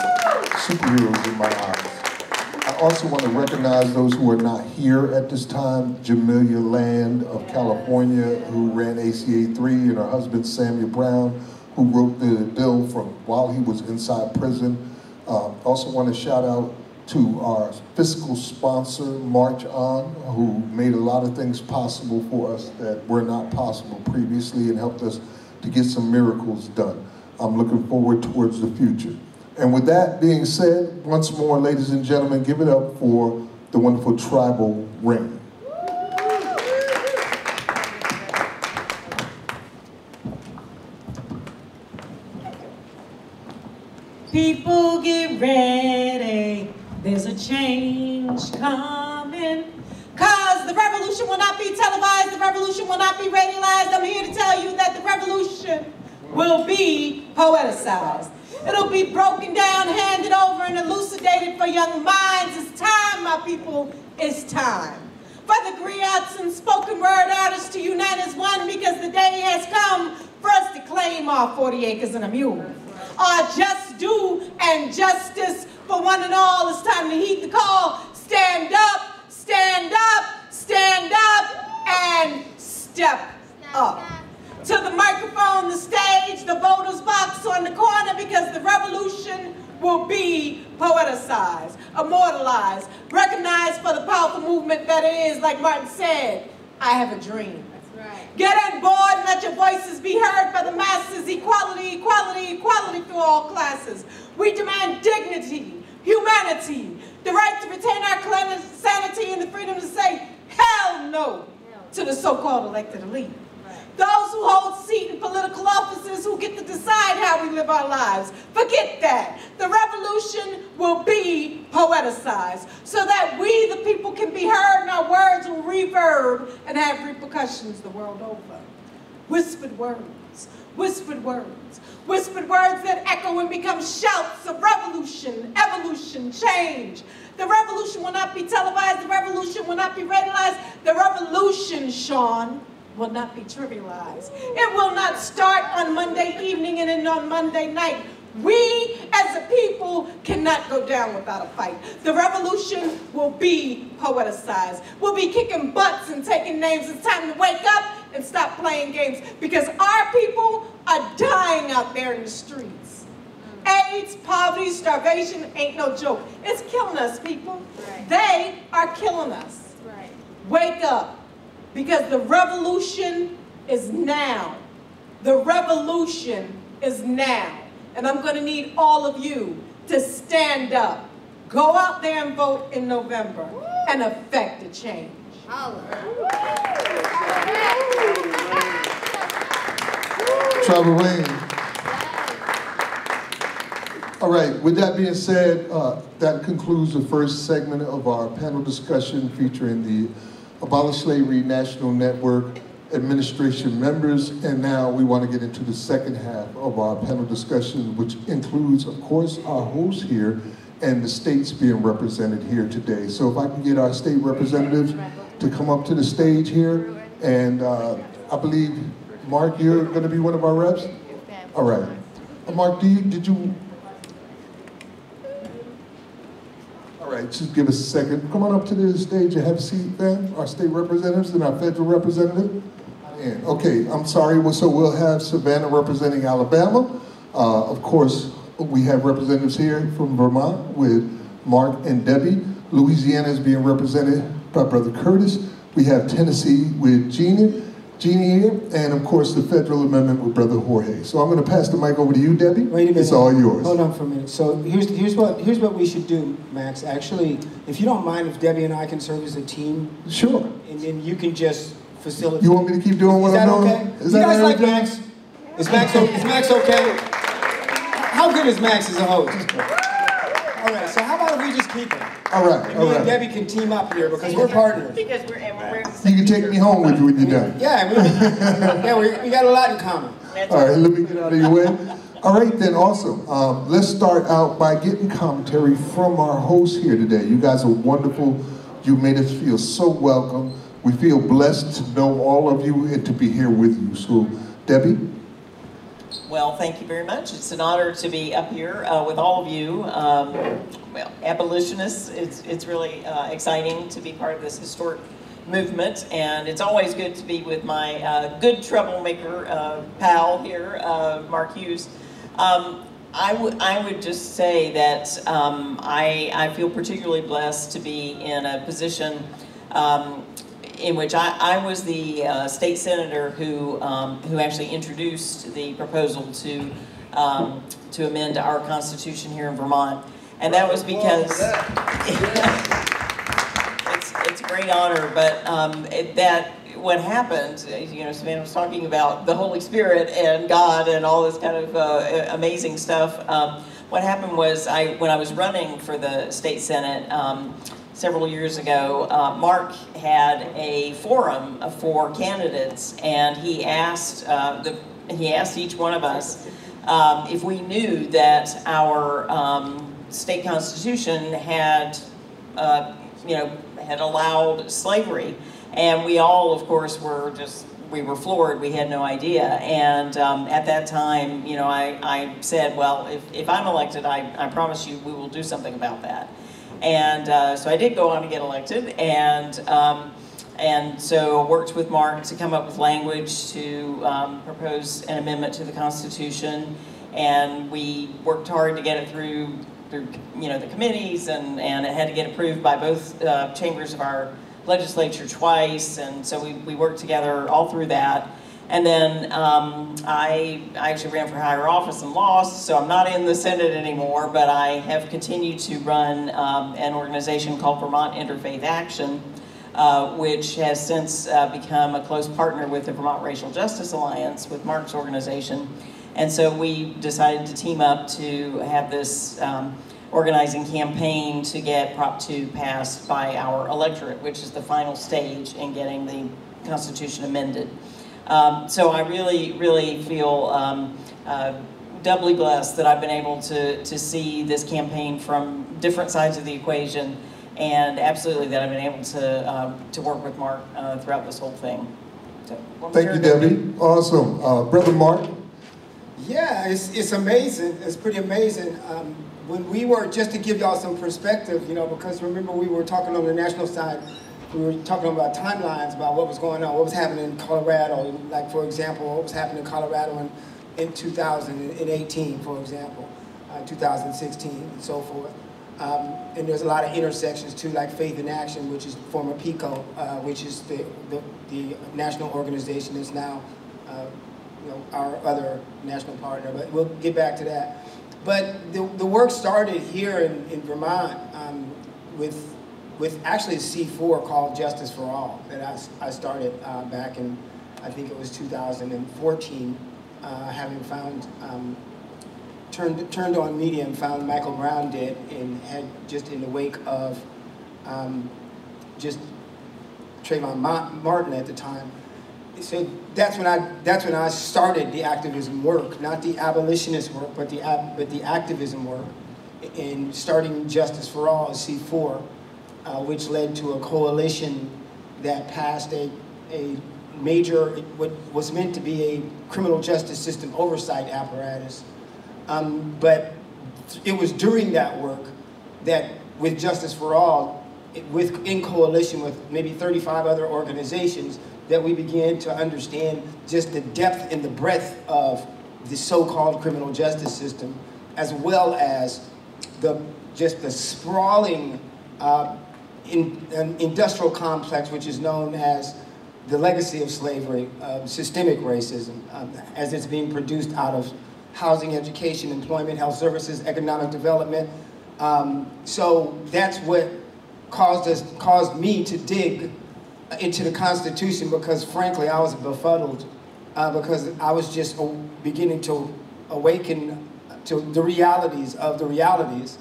Superheroes in my eyes. I also want to recognize those who are not here at this time. Jamila Land of California, who ran A C A three, and her husband, Samuel Brown, who wrote the bill from while he was inside prison. Uh, also want to shout out to our fiscal sponsor, March On, who made a lot of things possible for us that were not possible previously and helped us to get some miracles done. I'm looking forward towards the future. And with that being said, once more, ladies and gentlemen, give it up for the wonderful Tribal Ring. People get ready, there's a change coming. Cause the revolution will not be televised, the revolution will not be radicalized. I'm here to tell you that the revolution will be poeticized. It'll be broken down, handed over, and elucidated for young minds. It's time, my people, it's time. For the griots and spoken word artists to unite as one, because the day has come for us to claim our forty acres and a mule. Our just due and justice for one and all. It's time to heed the call. Stand up, stand up, stand up, and step up. To the microphone, the stage, the voter's box on the corner, because the revolution will be poeticized, immortalized, recognized for the powerful movement that it is. Like Martin said, I have a dream. That's right. Get on board and let your voices be heard by the masses. Equality, equality, equality through all classes. We demand dignity, humanity, the right to retain our sanity, and the freedom to say hell no to the so-called elected elite. Those who hold seat in political offices, who get to decide how we live our lives. Forget that. The revolution will be poeticized so that we, the people, can be heard and our words will reverb and have repercussions the world over. Whispered words, whispered words, whispered words that echo and become shouts of revolution, evolution, change. The revolution will not be televised. The revolution will not be radicalized. The revolution, Sean, will not be trivialized. It will not start on Monday evening and end on Monday night. We as a people cannot go down without a fight. The revolution will be poeticized. We'll be kicking butts and taking names. It's time to wake up and stop playing games, because our people are dying out there in the streets. AIDS, poverty, starvation ain't no joke. It's killing us, people. Right. They are killing us. Right. Wake up. Because the revolution is now. The revolution is now. And I'm going to need all of you to stand up. Go out there and vote in November and affect a change. Holla. Tribal Ring. All right, with that being said, uh, that concludes the first segment of our panel discussion featuring the Abolish Slavery National Network administration members. And now we want to get into the second half of our panel discussion, which includes, of course, our host here and the states being represented here today. So if I can get our state representatives to come up to the stage here. And uh, I believe, Mark, you're going to be one of our reps? All right. Uh, Mark, do you, did you? All right, just give us a second. Come on up to the stage and have a seat, fam. Our state representatives and our federal representative. And, okay, I'm sorry. Well, so we'll have Savannah representing Alabama. Uh, of course, we have representatives here from Vermont with Mark and Debbie. Louisiana is being represented by Brother Curtis. We have Tennessee with Jeannie, Jeannie here. And, of course, the federal amendment with Brother Jorge. So I'm going to pass the mic over to you, Debbie. Wait a minute. It's all yours. Hold on for a minute. So here's, here's, what, here's what we should do, Max. Actually, if you don't mind, if Debbie and I can serve as a team. Sure. And then you can just facilitate. You want me to keep doing what I'm doing? Is that okay? Is that okay? You guys like Max? Is Max, is Max okay? How good is Max as a host? All right, so how about if we just keep it? All right, and all me right. and Debbie can team up here because we're partners. Because we're, and we're you can take me home with you when you're done. Yeah, we, yeah we, we got a lot in common. That's all right, let me get out of your way. All right, then, awesome. Um, let's start out by getting commentary from our hosts here today. You guys are wonderful. You made us feel so welcome. We feel blessed to know all of you and to be here with you. So, Debbie? Well, thank you very much. It's an honor to be up here uh, with all of you. Um, well, abolitionists, it's, it's really uh, exciting to be part of this historic movement, and it's always good to be with my uh, good troublemaker uh, pal here, uh, Mark Hughes. Um, I, I would just say that um, I, I feel particularly blessed to be in a position um, in which I, I was the uh, state senator who um, who actually introduced the proposal to um, to amend our Constitution here in Vermont, and that was because it's it's a great honor. But um, it, that what happened, you know, Savannah was talking about the Holy Spirit and God and all this kind of uh, amazing stuff. Um, what happened was, I when I was running for the state senate um, several years ago, uh, Mark had a forum for candidates, and he asked uh, the he asked each one of us um, if we knew that our um, state constitution had uh, you know had allowed slavery, and we all, of course, were just. We were floored, we had no idea. And um, at that time, you know, I, I said, well, if, if I'm elected, I, I promise you we will do something about that. And uh, so I did go on to get elected, and um, and so worked with Mark to come up with language to um, propose an amendment to the Constitution. And we worked hard to get it through, through you know, the committees, and, and it had to get approved by both uh, chambers of our legislature twice, and so we, we worked together all through that. And then um, I, I actually ran for higher office and lost, so I'm not in the Senate anymore, but I have continued to run um, an organization called Vermont Interfaith Action, uh, which has since uh, become a close partner with the Vermont Racial Justice Alliance, with Mark's organization. And so we decided to team up to have this um, organizing campaign to get Prop two passed by our electorate, which is the final stage in getting the Constitution amended. Um, so I really, really feel um, uh, doubly blessed that I've been able to, to see this campaign from different sides of the equation, and absolutely that I've been able to, uh, to work with Mark uh, throughout this whole thing. So, thank you, Debbie. Awesome. Uh, Brother Mark? Yeah, it's, it's amazing. It's pretty amazing. Um, When we were, just to give y'all some perspective, you know, because remember we were talking on the national side, we were talking about timelines, about what was going on, what was happening in Colorado, like for example, what was happening in Colorado in, in two thousand eighteen, for example, uh, two thousand sixteen, and so forth. Um, and there's a lot of intersections too, like Faith in Action, which is former PICO, uh, which is the, the, the national organization that's now uh, you know, our other national partner, but we'll get back to that. But the, the work started here in, in Vermont um, with, with actually C four called Justice for All that I, I started uh, back in, I think it was two thousand fourteen, uh, having found, um, turned, turned on media and found Michael Brown dead, and had just in the wake of um, just Trayvon Martin at the time. So that's when I that's when I started the activism work, not the abolitionist work, but the but the activism work, in starting Justice for All at C four, uh, which led to a coalition that passed a a major what was meant to be a criminal justice system oversight apparatus, um, but it was during that work that with Justice for All, it, with in coalition with maybe thirty-five other organizations, that we began to understand just the depth and the breadth of the so-called criminal justice system, as well as the just the sprawling uh, in, an industrial complex which is known as the legacy of slavery, uh, systemic racism, um, as it's being produced out of housing, education, employment, health services, economic development. Um, so that's what caused us, caused me to dig into the Constitution, because frankly I was befuddled uh, because I was just beginning to awaken to the realities of the realities,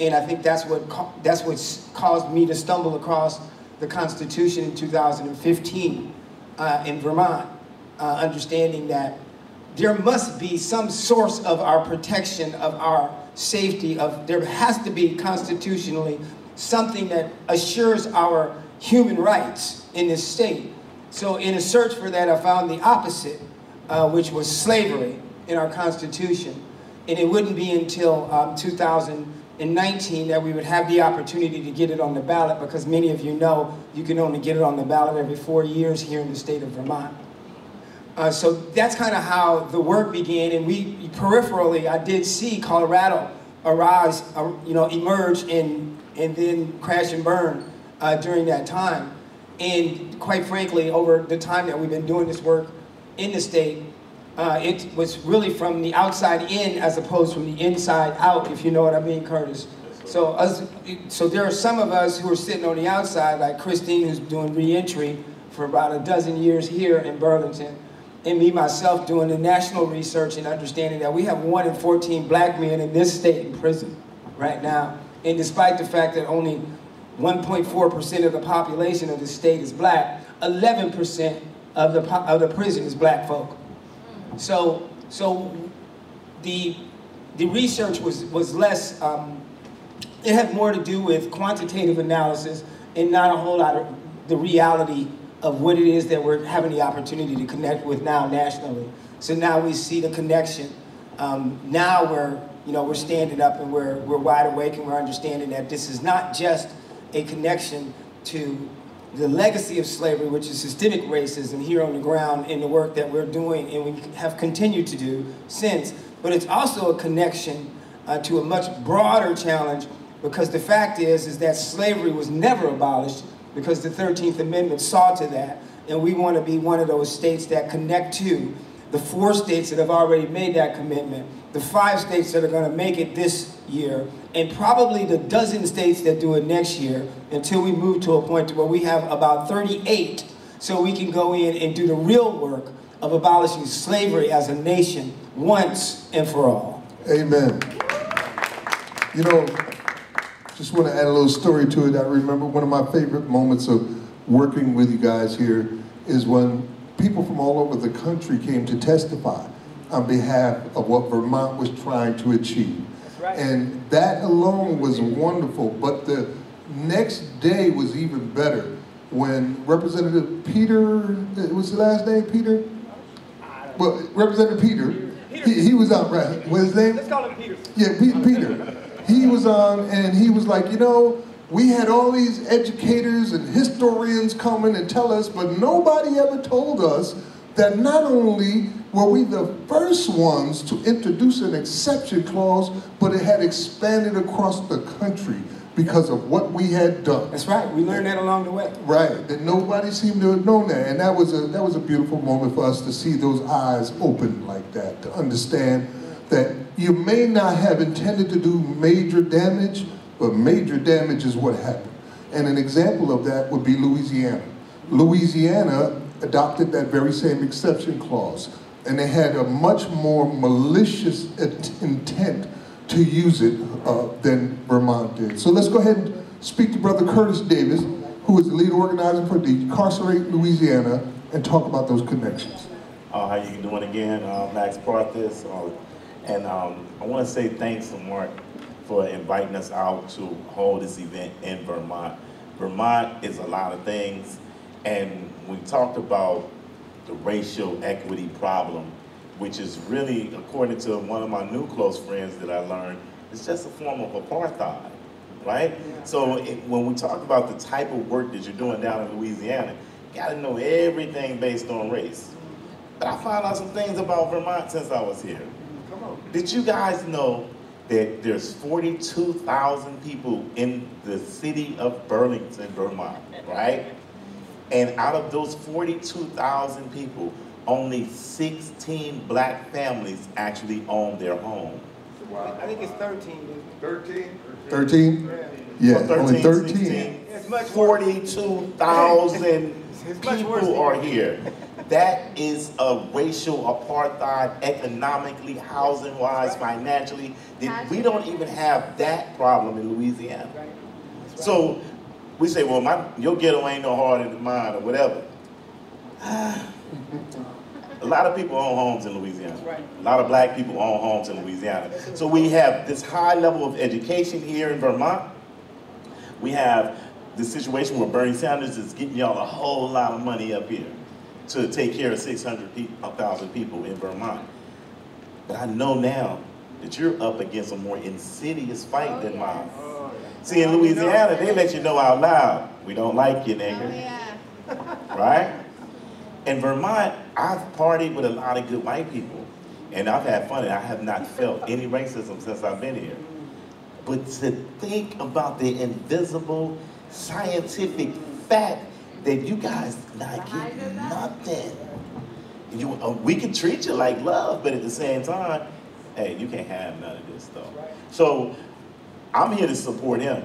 and I think that's what that's what caused me to stumble across the Constitution in two thousand fifteen uh, in Vermont, uh, understanding that there must be some source of our protection, of our safety, of there has to be constitutionally something that assures our human rights in this state. So in a search for that, I found the opposite, uh, which was slavery in our Constitution. And it wouldn't be until um, two thousand nineteen that we would have the opportunity to get it on the ballot, because many of you know you can only get it on the ballot every four years here in the state of Vermont. Uh, so that's kind of how the work began. And we, peripherally, I did see Colorado arise, uh, you know, emerge and, and then crash and burn Uh, during that time. And quite frankly, over the time that we've been doing this work in the state, uh, it was really from the outside in as opposed from the inside out, if you know what I mean, Curtis. So, us, so there are some of us who are sitting on the outside, like Christine, who's doing reentry for about a dozen years here in Burlington, and me myself doing the national research and understanding that we have one in fourteen black men in this state in prison right now. And despite the fact that only one point four percent of the population of the state is black, eleven percent of the, of the prison is black folk. So, so the, the research was, was less, um, it had more to do with quantitative analysis and not a whole lot of the reality of what it is that we're having the opportunity to connect with now nationally. So now we see the connection. Um, now we're, you know, we're standing up and we're, we're wide awake and we're understanding that this is not just a connection to the legacy of slavery, which is systemic racism here on the ground in the work that we're doing and we have continued to do since, but it's also a connection uh, to a much broader challenge, because the fact is, is that slavery was never abolished, because the thirteenth Amendment saw to that, and we want to be one of those states that connect to the four states that have already made that commitment, the five states that are going to make it this year, and probably the dozen states that do it next year, until we move to a point to where we have about thirty-eight, so we can go in and do the real work of abolishing slavery as a nation once and for all. Amen. You know, just want to add a little story to it. I remember one of my favorite moments of working with you guys here is when people from all over the country came to testify on behalf of what Vermont was trying to achieve. That's right. And that alone was wonderful, but the next day was even better when Representative Peter, was his last name Peter? Well, Representative Peter, he, he was out, right? What was his name? Let's call him Peter. Yeah, P Peter. He was on, and he was like, you know, we had all these educators and historians come in and tell us, but nobody ever told us that not only were we the first ones to introduce an exception clause, but it had expanded across the country because of what we had done. That's right. We learned that along the way. Right. That nobody seemed to have known that. And that was a, that was a beautiful moment for us to see those eyes open like that, to understand that you may not have intended to do major damage, but major damage is what happened. And an example of that would be Louisiana. Louisiana adopted that very same exception clause, and they had a much more malicious intent to use it uh, than Vermont did. So let's go ahead and speak to Brother Curtis Davis, who is the lead organizer for Decarcerate Louisiana, and talk about those connections. Uh, how you doing again, uh, Max Parthas? Uh, And um, I want to say thanks to Mark for inviting us out to hold this event in Vermont. Vermont is a lot of things, and we talked about the racial equity problem, which is really, according to one of my new close friends that I learned, it's just a form of apartheid, right? Yeah. So it, when we talk about the type of work that you're doing down in Louisiana, you got to know everything based on race. But I found out some things about Vermont since I was here. Did you guys know that there's forty-two thousand people in the city of Burlington, Vermont, right? And out of those forty-two thousand people, only sixteen black families actually own their home. Wow. I think it's thirteen. thirteen? thirteen? Yeah, so thirteen, only thirteen. forty-two thousand people are here. That is a racial apartheid, economically, housing-wise, financially. That we don't even have that problem in Louisiana. That's right. That's right. So we say, well, my, your ghetto ain't no harder than mine or whatever. A lot of people own homes in Louisiana. That's right. A lot of black people own homes in Louisiana. So we have this high level of education here in Vermont. We have the situation where Bernie Sanders is getting y'all a whole lot of money up here to take care of six hundred thousand people in Vermont. But I know now that you're up against a more insidious fight oh, than yes. mine. Oh, yeah. See, in Louisiana, they let you know out loud, we don't like you, nigga. Oh, yeah. Right? In Vermont, I've partied with a lot of good white people, and I've had fun, and I have not felt any racism since I've been here. But to think about the invisible scientific fact that you guys not get nothing. You, uh, we can treat you like love, but at the same time, hey, you can't have none of this stuff. So I'm here to support him.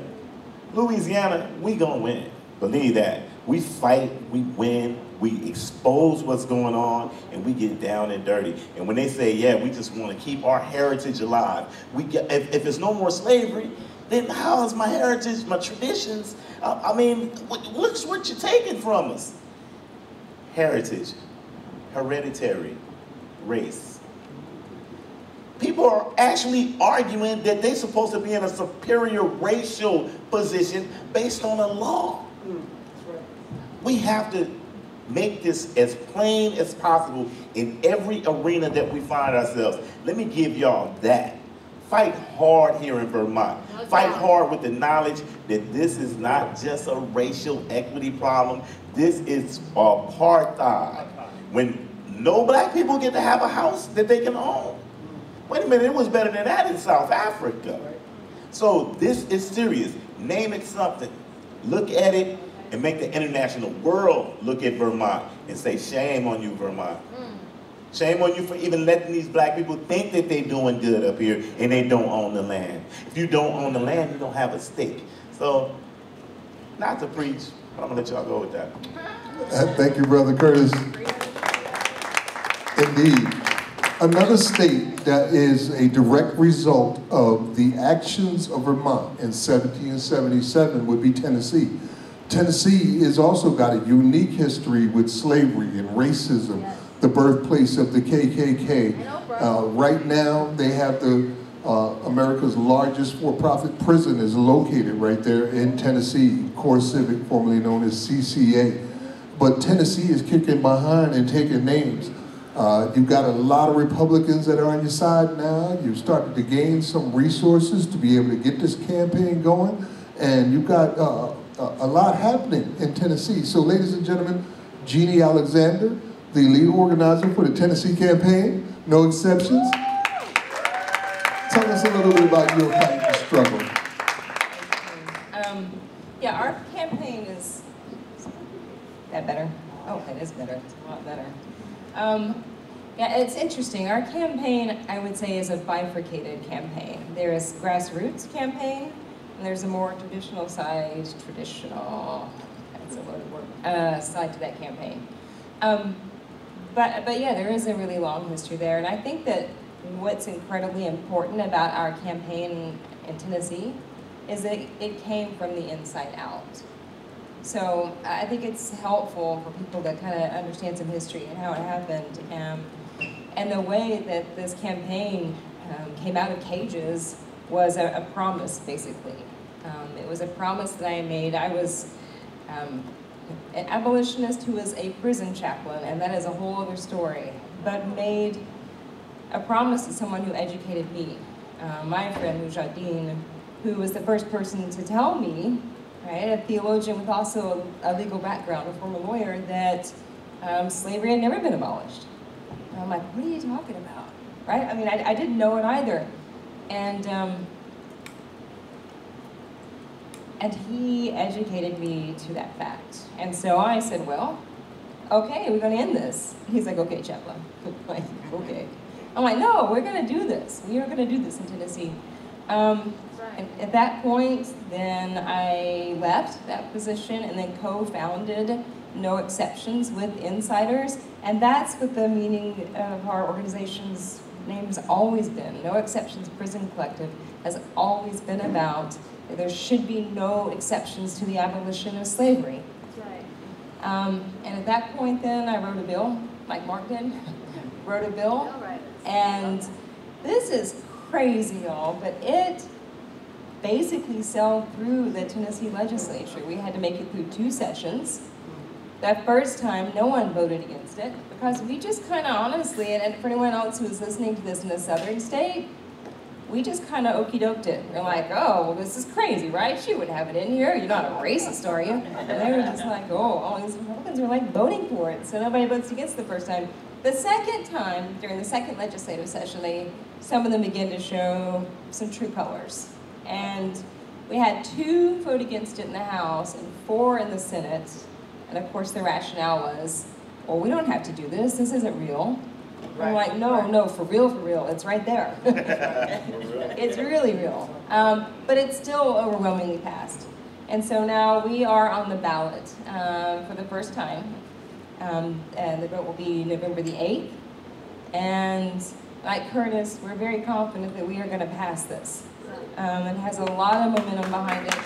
Louisiana, we gonna win. Believe that. We fight, we win, We expose what's going on, and we get down and dirty. And when they say, yeah, we just want to keep our heritage alive, we get, if, if it's no more slavery, then how is my heritage, my traditions? I, I mean, what, what's what you're taking from us? Heritage, hereditary, race. People are actually arguing that they're supposed to be in a superior racial position based on a law. Mm, that's right. We have to make this as plain as possible in every arena that we find ourselves. Let me give y'all that. Fight hard here in Vermont. Okay. Fight hard with the knowledge that this is not just a racial equity problem. This is apartheid. When no black people get to have a house that they can own. Wait a minute, it was better than that in South Africa. So this is serious. Name it something. Look at it and make the international world look at Vermont and say, shame on you, Vermont. Mm. Shame on you for even letting these black people think that they're doing good up here and they don't own the land. If you don't own the land, you don't have a stake. So, not to preach, but I'm gonna let y'all go with that. Thank you, Brother Curtis. Indeed. Another state that is a direct result of the actions of Vermont in seventeen seventy-seven would be Tennessee. Tennessee has also got a unique history with slavery and racism, yes. The birthplace of the K K K. Uh, right now, they have the uh, America's largest for-profit prison is located right there in Tennessee, Core Civic, formerly known as C C A. But Tennessee is kicking behind and taking names. Uh, you've got a lot of Republicans that are on your side now. You've started to gain some resources to be able to get this campaign going. And you've got uh, a lot happening in Tennessee. So ladies and gentlemen, Jeannie Alexander, the lead organizer for the Tennessee campaign, No Exceptions. Tell us a little bit about your fight and struggle. Um, yeah, our campaign is, is that better? Oh, it is better, it's a lot better. Um, yeah, it's interesting. Our campaign, I would say, is a bifurcated campaign. There is grassroots campaign, and there's a more traditional side, traditional, that's a loaded word, uh, side to that campaign. Um, but, but yeah, there is a really long history there, and I think that what's incredibly important about our campaign in Tennessee is that it came from the inside out. So I think it's helpful for people to kind of understand some history and how it happened. Um, and the way that this campaign um, came out of cages was a, a promise, basically. Um, it was a promise that I made. I was um, an abolitionist who was a prison chaplain, and that is a whole other story, but made a promise to someone who educated me, uh, my friend Mujahideen, who was the first person to tell me, right, a theologian with also a legal background, a former lawyer, that um, slavery had never been abolished. And I'm like, what are you talking about, right? I mean, I, I didn't know it either. And, um, and he educated me to that fact. And so I said, well, okay, we're gonna end this. He's like, okay, chaplain, like, okay. I'm like, no, we're gonna do this. We are gonna do this in Tennessee. Um, And at that point, then I left that position and then co-founded No Exceptions with insiders. And that's what the meaning of our organization's name has always been. No Exceptions Prison Collective has always been about that there should be no exceptions to the abolition of slavery. That's right. Um, and at that point then, I wrote a bill, like Mark did, wrote a bill. And this is crazy, y'all, but it basically sailed through the Tennessee legislature. We had to make it through two sessions. That first time, no one voted against it because we just kind of honestly, and for anyone else who's listening to this in the southern state, we just kind of okey-doked it. We're like, oh, well, this is crazy, right? She wouldn't have it in here. You're not a racist, are you? And they were just like, oh, all these Republicans were like voting for it, so nobody votes against it the first time. The second time, during the second legislative session, they, some of them began to show some true colors. And we had two vote against it in the House and four in the Senate. And of course the rationale was, well, we don't have to do this, this isn't real. Right. I'm like, no, no, for real, for real, it's right there. It's really real. Um, but it's still overwhelmingly passed. And so now we are on the ballot uh, for the first time Um, and the vote will be November the eighth. And like Curtis, we're very confident that we are going to pass this. Um, it has a lot of momentum behind it.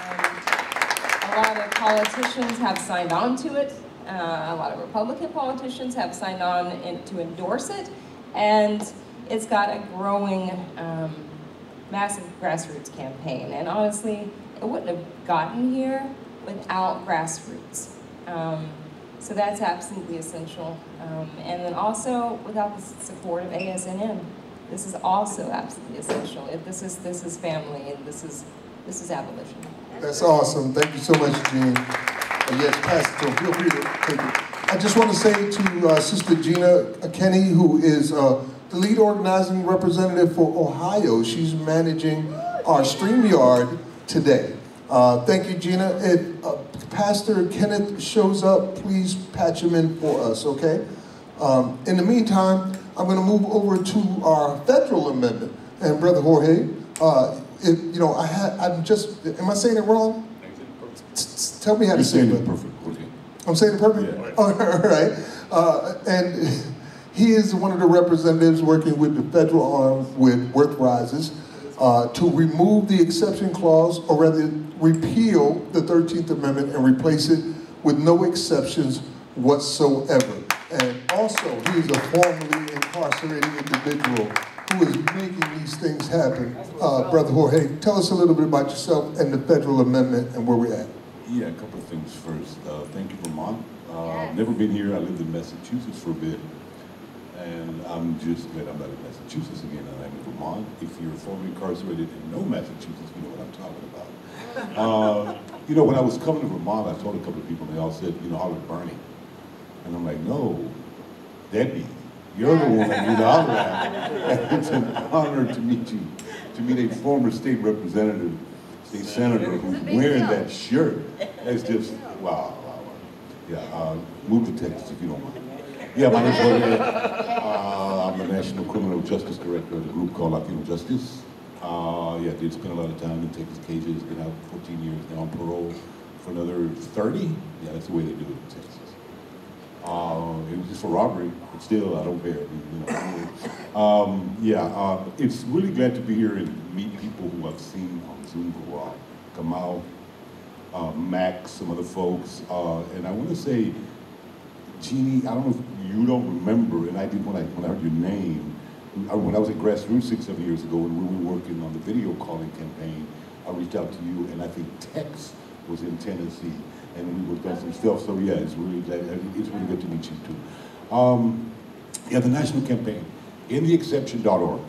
Um, a lot of politicians have signed on to it. Uh, a lot of Republican politicians have signed on in, to endorse it. And it's got a growing, um, massive grassroots campaign. And honestly, it wouldn't have gotten here without grassroots. Um, so that's absolutely essential. Um, and then also, without the support of A S N M, this is also absolutely essential. If this is this is family, and this is this is abolition. That's awesome. Thank you so much, Jeannie. Uh, yes, Pastor, feel free to take it. I just want to say to uh, Sister Gina Kenny, who is uh, the lead organizing representative for Ohio. She's managing our StreamYard today. Uh, thank you, Gina. If uh, Pastor Kenneth shows up, please patch him in for us, okay? Um, in the meantime, I'm going to move over to our federal amendment. And Brother Jorge, uh, if, you know, I had, I'm just, am I saying it wrong? Tell me how to say it. Perfect. I'm saying it perfect? Yeah. All right. Uh, and he is one of the representatives working with the federal arm with Worth Rises uh, to remove the exception clause, or rather repeal the thirteenth Amendment and replace it with no exceptions whatsoever. And also, he is a formerly incarcerated individual who is making these things happen. Uh, Brother Jorge, tell us a little bit about yourself and the federal amendment and where we're at. Yeah, a couple of things first. Uh, thank you, Vermont. Uh, yes. I've never been here. I lived in Massachusetts for a bit. And I'm just glad I'm not in Massachusetts again. I'm in Vermont. If you're formerly incarcerated and know Massachusetts, you know what I'm talking about. Uh, you know, when I was coming to Vermont, I told a couple of people, and they all said, you know, I was burning. And I'm like, no, Debbie, you're the one that did all that. And it's an honor to meet you, to meet a former state representative, state senator who's wearing that shirt. That's just, wow, wow, wow. Yeah, uh, move to Texas if you don't mind. Yeah, my name's Jorge. Uh, I'm the National Criminal Justice Director of a group called Latino Justice. Uh, yeah, I did spend a lot of time in Texas cages, been out fourteen years, now on parole for another thirty. Yeah, that's the way they do it in Texas. Uh, it was just for robbery, but still, I don't care. You know. um, yeah, uh, it's really glad to be here and meet people who I've seen on Zoom for a while. Kamal, uh, Max, some other folks. Uh, and I want to say, Jeannie, I don't know if you don't remember, and I did when I, when I heard your name, I, when I was at Grassroots six, seven years ago, when we were working on the video calling campaign, I reached out to you, and I think Tex was in Tennessee. And we worked on some stuff, so yeah, it's really glad, it's really good to meet you too. Um, yeah, the national campaign, in the exception dot org,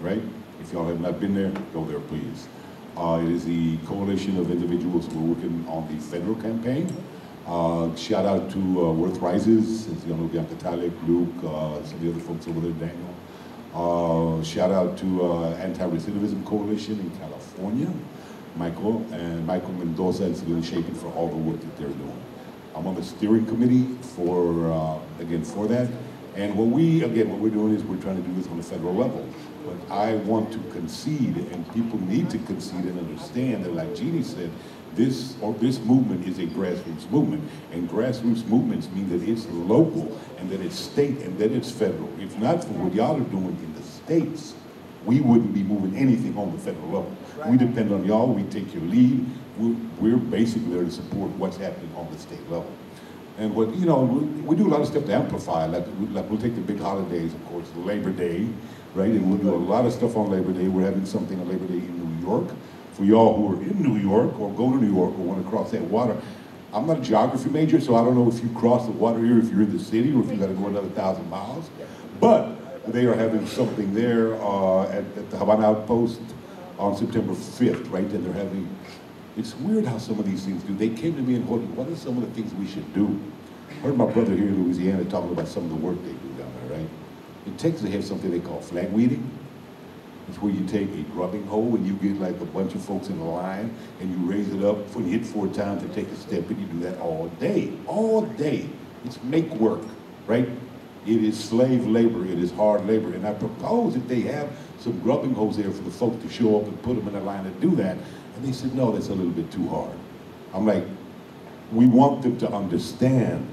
right? If y'all have not been there, go there, please. Uh, it is the coalition of individuals who are working on the federal campaign. Uh, shout out to uh, Worth Rises, as y'all know, Bianca Talek, Luke, uh, some of the other folks over there, Daniel. Uh, shout out to uh, Anti-Recidivism Coalition in California. Michael, and Michael Mendoza is really shaping for all the work that they're doing. I'm on the steering committee for, uh, again, for that. And what we, again, what we're doing is we're trying to do this on the federal level. But I want to concede, and people need to concede and understand that, like Jeannie said, this, or this movement is a grassroots movement. And grassroots movements mean that it's local, and that it's state, and that it's federal. If not for what y'all are doing in the states, we wouldn't be moving anything on the federal level. Right. We depend on y'all, we take your lead. We're, we're basically there to support what's happening on the state level. And what, you know, we, we do a lot of stuff to amplify, like, we, like we'll take the big holidays, of course, Labor Day, right? And we'll do a lot of stuff on Labor Day. We're having something on Labor Day in New York. For y'all who are in New York, or go to New York, or want to cross that water. I'm not a geography major, so I don't know if you cross the water here, if you're in the city, or if you gotta go another thousand miles. But they are having something there uh, at, at the Havana Outpost on September fifth, right? And they're having, it's weird how some of these things do. They came to me and told me, what are some of the things we should do? I heard my brother here in Louisiana talking about some of the work they do down there, right? In Texas, they have something they call flag weeding. It's where you take a grubbing hole and you get like a bunch of folks in a line and you raise it up, when you hit four times and take a step, and you do that all day, all day. It's make work, right? It is slave labor, it is hard labor, and I propose that they have some grubbing holes there for the folk to show up and put them in a line and do that. And they said, no, that's a little bit too hard. I'm like, we want them to understand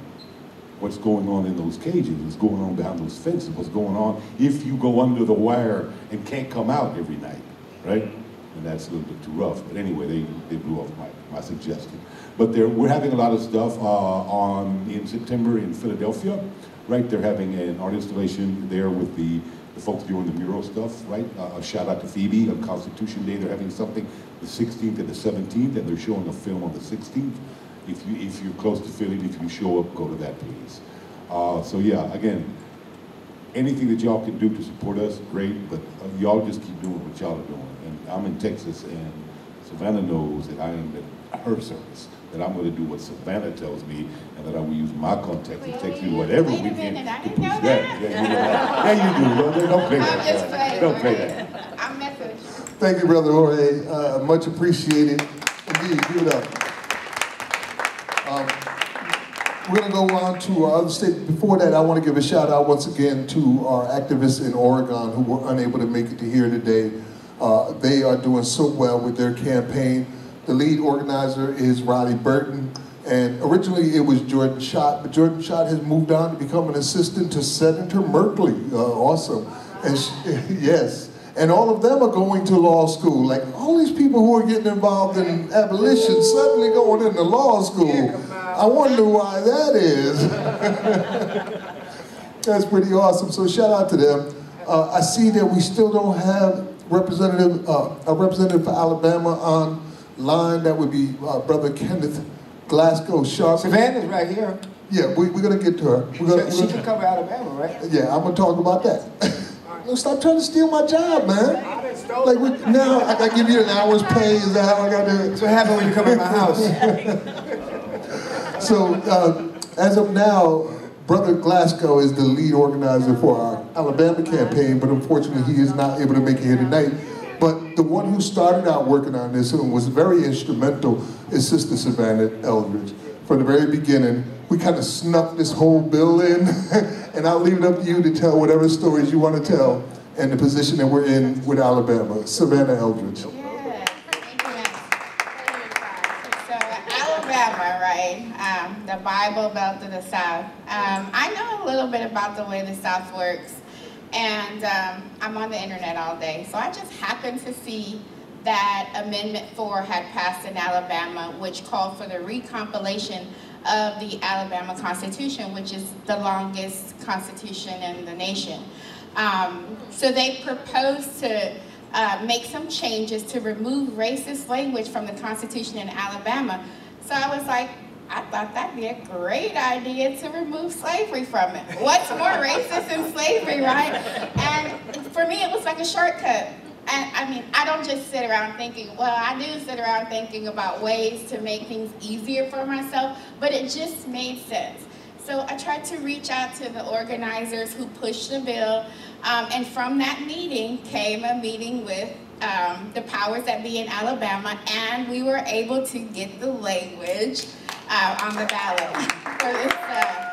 what's going on in those cages, what's going on behind those fences, what's going on if you go under the wire and can't come out every night, right? And that's a little bit too rough. But anyway, they, they blew off my, my suggestion. But we're having a lot of stuff uh, on in September in Philadelphia, right? They're having an art installation there with the, the folks doing the mural stuff, right? Uh, a shout out to Phoebe of Constitution Day. They're having something the sixteenth and the seventeenth, and they're showing a film on the sixteenth. If, you, if you're close to Philly, if you show up, go to that, please. Uh, so yeah, again, anything that y'all can do to support us, great, but uh, y'all just keep doing what y'all are doing. And I'm in Texas, and Savannah knows that I am at her service, that I'm gonna do what Savannah tells me, and that I will use my contacts and text you whatever we can to push that. that. Yeah, you do, brother, don't play that. Don't play that. I message. Thank you, Brother Laurier, uh, much appreciated. Indeed, give it up. Um, we're going to go on to our other state. Before that, I want to give a shout out once again to our activists in Oregon who were unable to make it to here today. Uh, they are doing so well with their campaign. The lead organizer is Riley Burton, and originally it was Jordan Schott, but Jordan Schott has moved on to become an assistant to Senator Merkley. Uh, awesome. And she, yes. And all of them are going to law school. Like, all these people who are getting involved in abolition Ooh. suddenly going into law school. I wonder why that is. That's pretty awesome. So shout out to them. Uh, I see that we still don't have representative, uh, a representative for Alabama online. That would be uh, Brother Kenneth Glasgow Sharp. Savannah's right here. Yeah, we, we're going to get to her. We're gonna, she we're she gonna, can cover Alabama, right? Yeah, I'm going to talk about that. Stop trying to steal my job, man. Like, we, now I gotta give you an hour's pay. Is that how I gotta do it? That's what happened when you come to my house. So, uh, as of now, Brother Glasgow is the lead organizer for our Alabama campaign, but unfortunately, he is not able to make it here tonight. But the one who started out working on this and was very instrumental is Sister Savannah Eldridge. From the very beginning, we kind of snuck this whole bill in, and I'll leave it up to you to tell whatever stories you want to tell and the position that we're in with Alabama. Savannah Eldridge. Yes, thank you, Miz So Alabama, right, um, the Bible Belt of the South. Um, I know a little bit about the way the South works, and um, I'm on the internet all day, so I just happened to see that Amendment four had passed in Alabama, which called for the recompilation of the Alabama Constitution, which is the longest constitution in the nation. Um, so they proposed to uh, make some changes to remove racist language from the Constitution in Alabama. So I was like, I thought that'd be a great idea to remove slavery from it. What's more racist than slavery, right? And for me, it was like a shortcut. And, I mean, I don't just sit around thinking, well, I do sit around thinking about ways to make things easier for myself, but it just made sense. So I tried to reach out to the organizers who pushed the bill, um, and from that meeting came a meeting with um, the powers that be in Alabama, and we were able to get the language uh, on the ballot for this uh,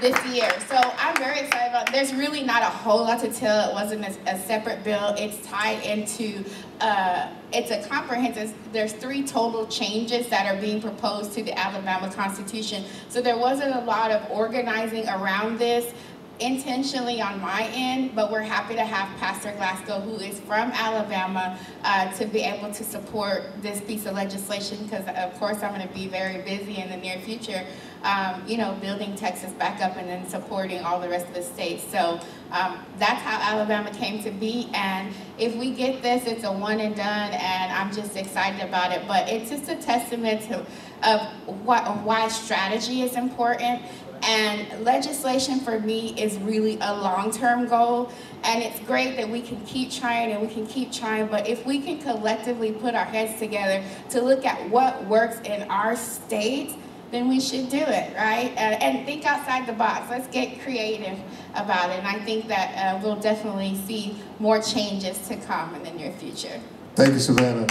this year. So I'm very excited about, there's really not a whole lot to tell. It wasn't a, a separate bill. It's tied into, uh, it's a comprehensive, there's three total changes that are being proposed to the Alabama Constitution. So there wasn't a lot of organizing around this intentionally on my end, but we're happy to have Pastor Glasgow, who is from Alabama, uh, to be able to support this piece of legislation, because of course I'm gonna be very busy in the near future, um, you know, building Texas back up and then supporting all the rest of the states. So um, that's how Alabama came to be, and if we get this, it's a one and done, and I'm just excited about it. But it's just a testament to, of what, why strategy is important. And legislation for me is really a long-term goal, and it's great that we can keep trying and we can keep trying, but if we can collectively put our heads together to look at what works in our state, then we should do it, right? Uh, and think outside the box. Let's get creative about it, and I think that uh, we'll definitely see more changes to come in the near future. Thank you, Savannah.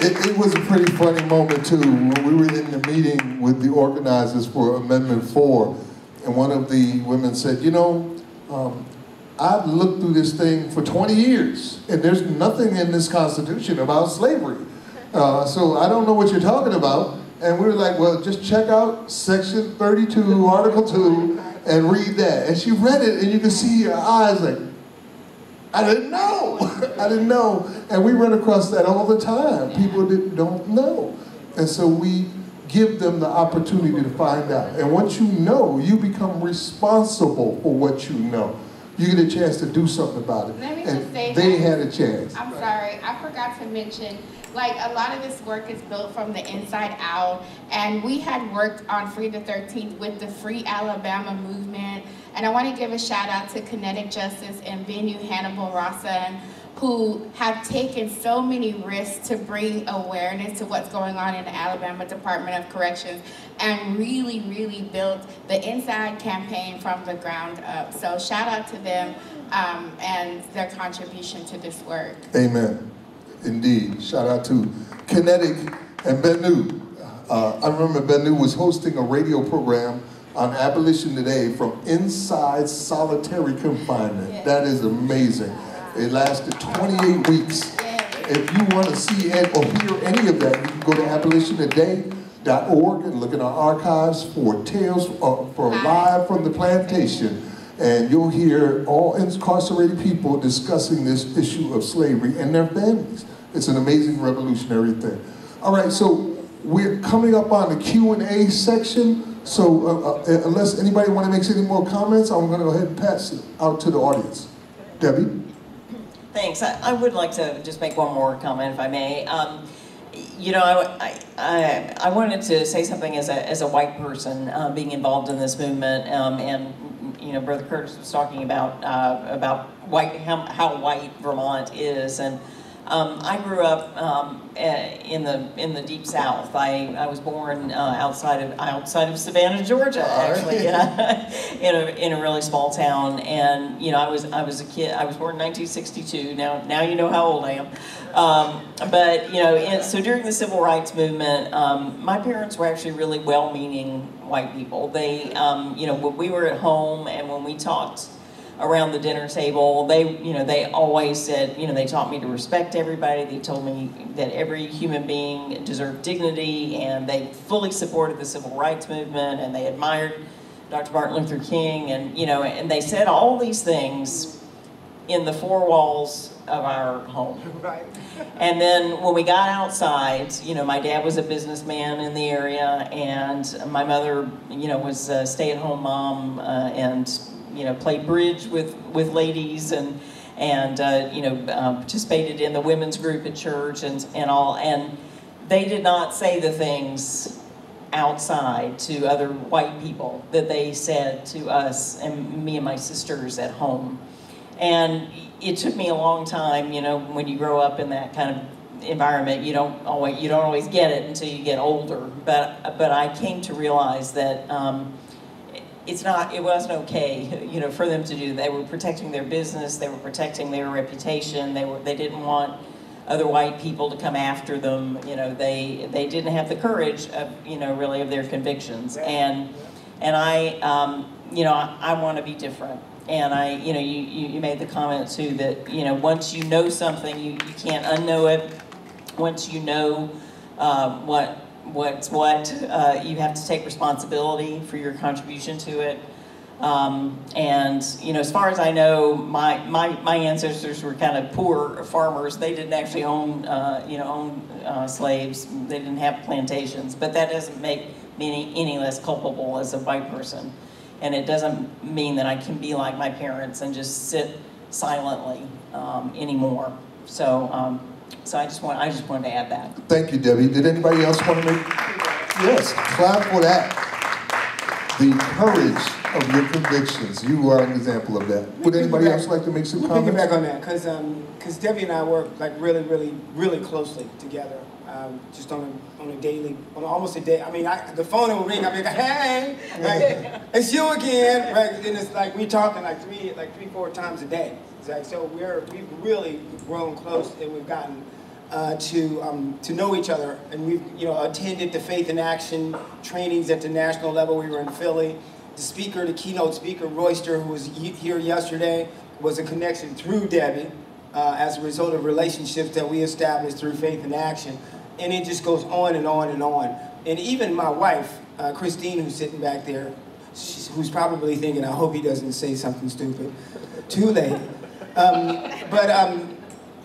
It, it was a pretty funny moment, too, when we were in the meeting with the organizers for Amendment four, and one of the women said, you know, um, I've looked through this thing for twenty years, and there's nothing in this Constitution about slavery. Uh, so I don't know what you're talking about, And we were like, well, just check out section thirty-two, article two, and read that. And she read it, and you can see her eyes like, I didn't know, I didn't know. And we run across that all the time. People that don't know. And so we give them the opportunity to find out. And once you know, you become responsible for what you know. You get a chance to do something about it. Let me and just say they that. had a chance. I'm sorry, I forgot to mention, like, a lot of this work is built from the inside out, and we had worked on Free the thirteenth with the Free Alabama movement, and I want to give a shout out to Kinetic Justice and Venue Hannibal Rossa, who have taken so many risks to bring awareness to what's going on in the Alabama Department of Corrections and really, really built the Inside campaign from the ground up. So shout out to them um, and their contribution to this work. Amen. Indeed. Shout out to Kinetic and Bennu. Uh, I remember Bennu was hosting a radio program on Abolition Today from inside solitary confinement. Yes. That is amazing. It lasted twenty-eight weeks. If you want to see it or hear any of that, you can go to abolition today dot org and look in our archives for Tales uh, for Live from the Plantation. And you'll hear all incarcerated people discussing this issue of slavery and their families. It's an amazing revolutionary thing. All right, so we're coming up on the Q and A section. So uh, uh, unless anybody want to make any more comments, I'm going to go ahead and pass it out to the audience. Debbie? Thanks. I, I would like to just make one more comment, if I may. Um, you know, I, I, I wanted to say something as a, as a white person uh, being involved in this movement, um, and, you know, Brother Curtis was talking about, uh, about white, how, how white Vermont is, and um, I grew up um, in, the, in the Deep South. I, I was born uh, outside, of, outside of Savannah, Georgia, actually, in a, in, a, in a really small town. And, you know, I was, I was a kid. I was born in nineteen sixty-two. Now, now you know how old I am. Um, but, you know, in, so during the Civil Rights Movement, um, my parents were actually really well-meaning white people. They, um, you know, when we were at home and when we talked around the dinner table, they, you know, they always said, you know, they taught me to respect everybody. They told me that every human being deserved dignity, and they fully supported the Civil Rights Movement, and they admired Doctor Martin Luther King, and, you know, and they said all these things in the four walls of our home. Right. And then when we got outside, you know, my dad was a businessman in the area, and my mother, you know, was a stay-at-home mom, uh, and, you know, played bridge with, with ladies, and, and uh, you know, uh, participated in the women's group at church and, and all. And they did not say the things outside to other white people that they said to us and me and my sisters at home. And it took me a long time, you know, when you grow up in that kind of environment, you don't always, you don't always get it until you get older. But, but I came to realize that um, It's not, it wasn't okay, you know, for them to do. They were protecting their business, they were protecting their reputation, they were, they didn't want other white people to come after them, you know, they, they didn't have the courage of, you know, really of their convictions. And, and I, um, you know, I, I want to be different. And I, you know, you, you made the comment too that, you know, once you know something, you, you can't unknow it. Once you know uh, what, what's what, uh, you have to take responsibility for your contribution to it. Um, and, you know, as far as I know, my, my, my ancestors were kind of poor farmers. They didn't actually own, uh, you know, own uh, slaves. They didn't have plantations. But that doesn't make me any, any less culpable as a white person. And it doesn't mean that I can be like my parents and just sit silently um, anymore. So, um, So I just want I just wanted to add that. Thank you, Debbie. Did anybody else want to make? Yes, clap for that. The courage of your convictions. You are an example of that. Would anybody else like to make some comments? We'll piggyback on that, because um, because Debbie and I work like really, really, really closely together, um, just on a, on a daily, on almost a day. I mean, I, the phone will ring. I'll be like, hey, like, it's you again, right? And it's like we talking like three, like three, four times a day. Like, so we're we've really grown close, and we've gotten Uh, to um, to know each other, and we've you know attended the Faith in Action trainings at the national level. We were in Philly. The speaker, the keynote speaker, Royster, who was here yesterday, was a connection through Debbie, uh, as a result of relationships that we established through Faith in Action, and it just goes on and on and on. And even my wife, uh, Christine, who's sitting back there, she's, who's probably thinking, I hope he doesn't say something stupid. Too late. Um, but, um,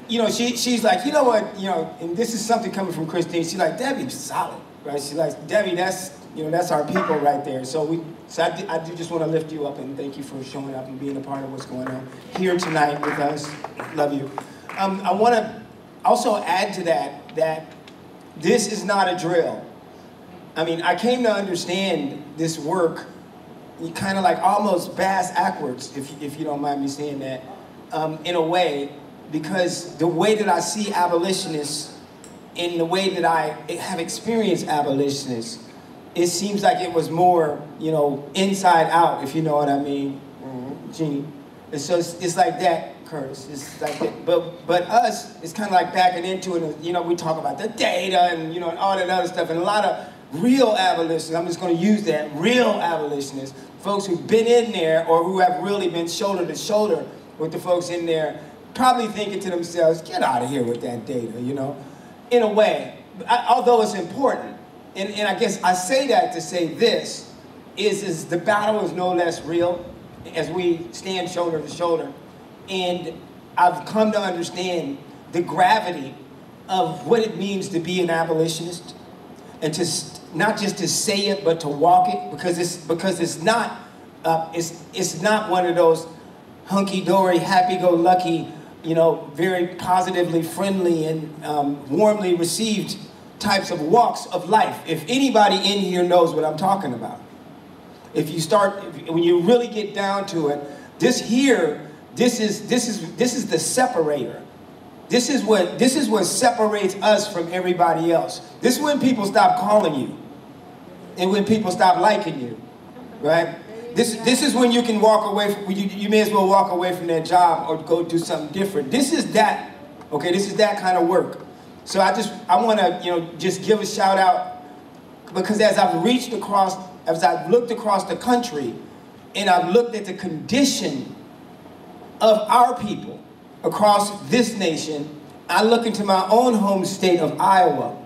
you know, she, she's like, you know what, you know, and this is something coming from Christine. She's like, Debbie's solid, right? She's like, Debbie, that's, you know, that's our people right there. So we, so I, I do just want to lift you up and thank you for showing up and being a part of what's going on here tonight with us. Love you. Um, I want to also add to that, that this is not a drill. I mean, I came to understand this work kind of like almost bass-ackwards, if, if you don't mind me saying that, um, in a way, because the way that I see abolitionists in the way that I have experienced abolitionists, it seems like it was more, you know, inside out, if you know what I mean, mm-hmm. Jeannie. And so it's, it's like that, Curtis. It's like that. But, but us, it's kind of like backing into it. You know, we talk about the data and, you know, and all that other stuff. And a lot of real abolitionists, I'm just going to use that, real abolitionists, folks who've been in there or who have really been shoulder to shoulder with the folks in there, probably thinking to themselves, get out of here with that data, you know, in a way. I, although it's important. And, and I guess I say that to say this, is, is the battle is no less real as we stand shoulder to shoulder. And I've come to understand the gravity of what it means to be an abolitionist and to not just to say it, but to walk it, because it's, because it's, not, uh, it's, it's not one of those hunky-dory, happy-go-lucky, you know, very positively friendly and um, warmly received types of walks of life. If anybody in here knows what I'm talking about, if you start, if, when you really get down to it, this here, this is this is this is the separator. This is what this is what separates us from everybody else. This is when people stop calling you, and when people stop liking you, right? This this is when you can walk away. From, you you may as well walk away from that job or go do something different. This is that. Okay, this is that kind of work. So I just, I want to, you know, just give a shout out, because as I've reached across, as I've looked across the country and I've looked at the condition of our people across this nation, I look into my own home state of Iowa.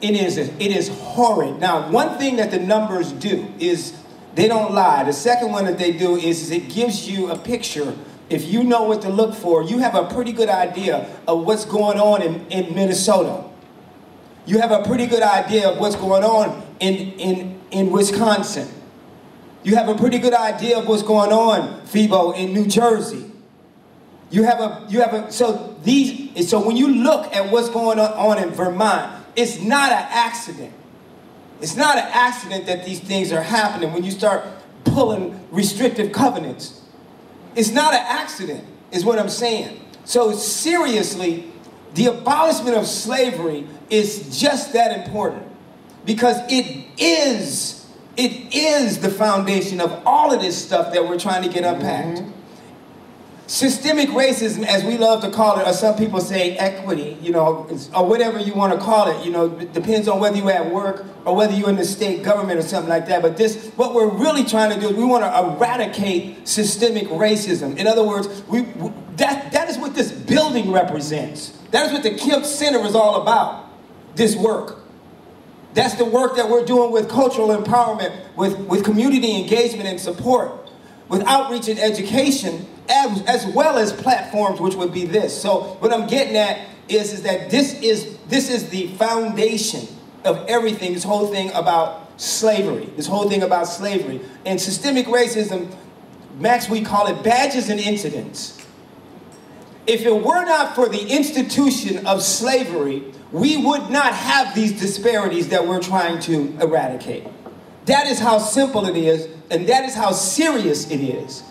It is, it is horrid. Now, one thing that the numbers do is they don't lie. The second one that they do is, is it gives you a picture. If you know what to look for, you have a pretty good idea of what's going on in, in Minnesota. You have a pretty good idea of what's going on in, in, in Wisconsin. You have a pretty good idea of what's going on, Febo, in New Jersey. You have a, you have a, so these, so when you look at what's going on in Vermont, it's not an accident. It's not an accident that these things are happening when you start pulling restrictive covenants. It's not an accident, is what I'm saying. So seriously, the abolishment of slavery is just that important, because it is, it is the foundation of all of this stuff that we're trying to get unpacked. Mm-hmm. Systemic racism, as we love to call it, or some people say equity, you know, or whatever you want to call it, you know, it depends on whether you're at work or whether you're in the state government or something like that. But this, what we're really trying to do is we want to eradicate systemic racism. In other words, we, we that that is what this building represents. That is what the Kemp Center is all about, this work. That's the work that we're doing with cultural empowerment, with, with community engagement and support, with outreach and education, as, as well as platforms, which would be this. So what I'm getting at is, is that this is, this is the foundation of everything, this whole thing about slavery, this whole thing about slavery. And systemic racism, Max, we call it badges and incidents. If it were not for the institution of slavery, we would not have these disparities that we're trying to eradicate. That is how simple it is, and that is how serious it is.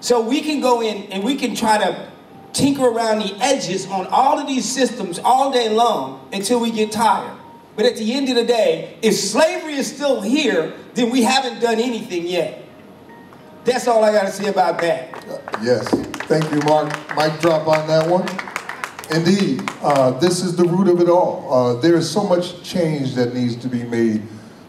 So we can go in and we can try to tinker around the edges on all of these systems all day long until we get tired. But at the end of the day, if slavery is still here, then we haven't done anything yet. That's all I got to say about that. Uh, yes. Thank you, Mark. Mic drop on that one. Indeed, uh, this is the root of it all. Uh, there is so much change that needs to be made.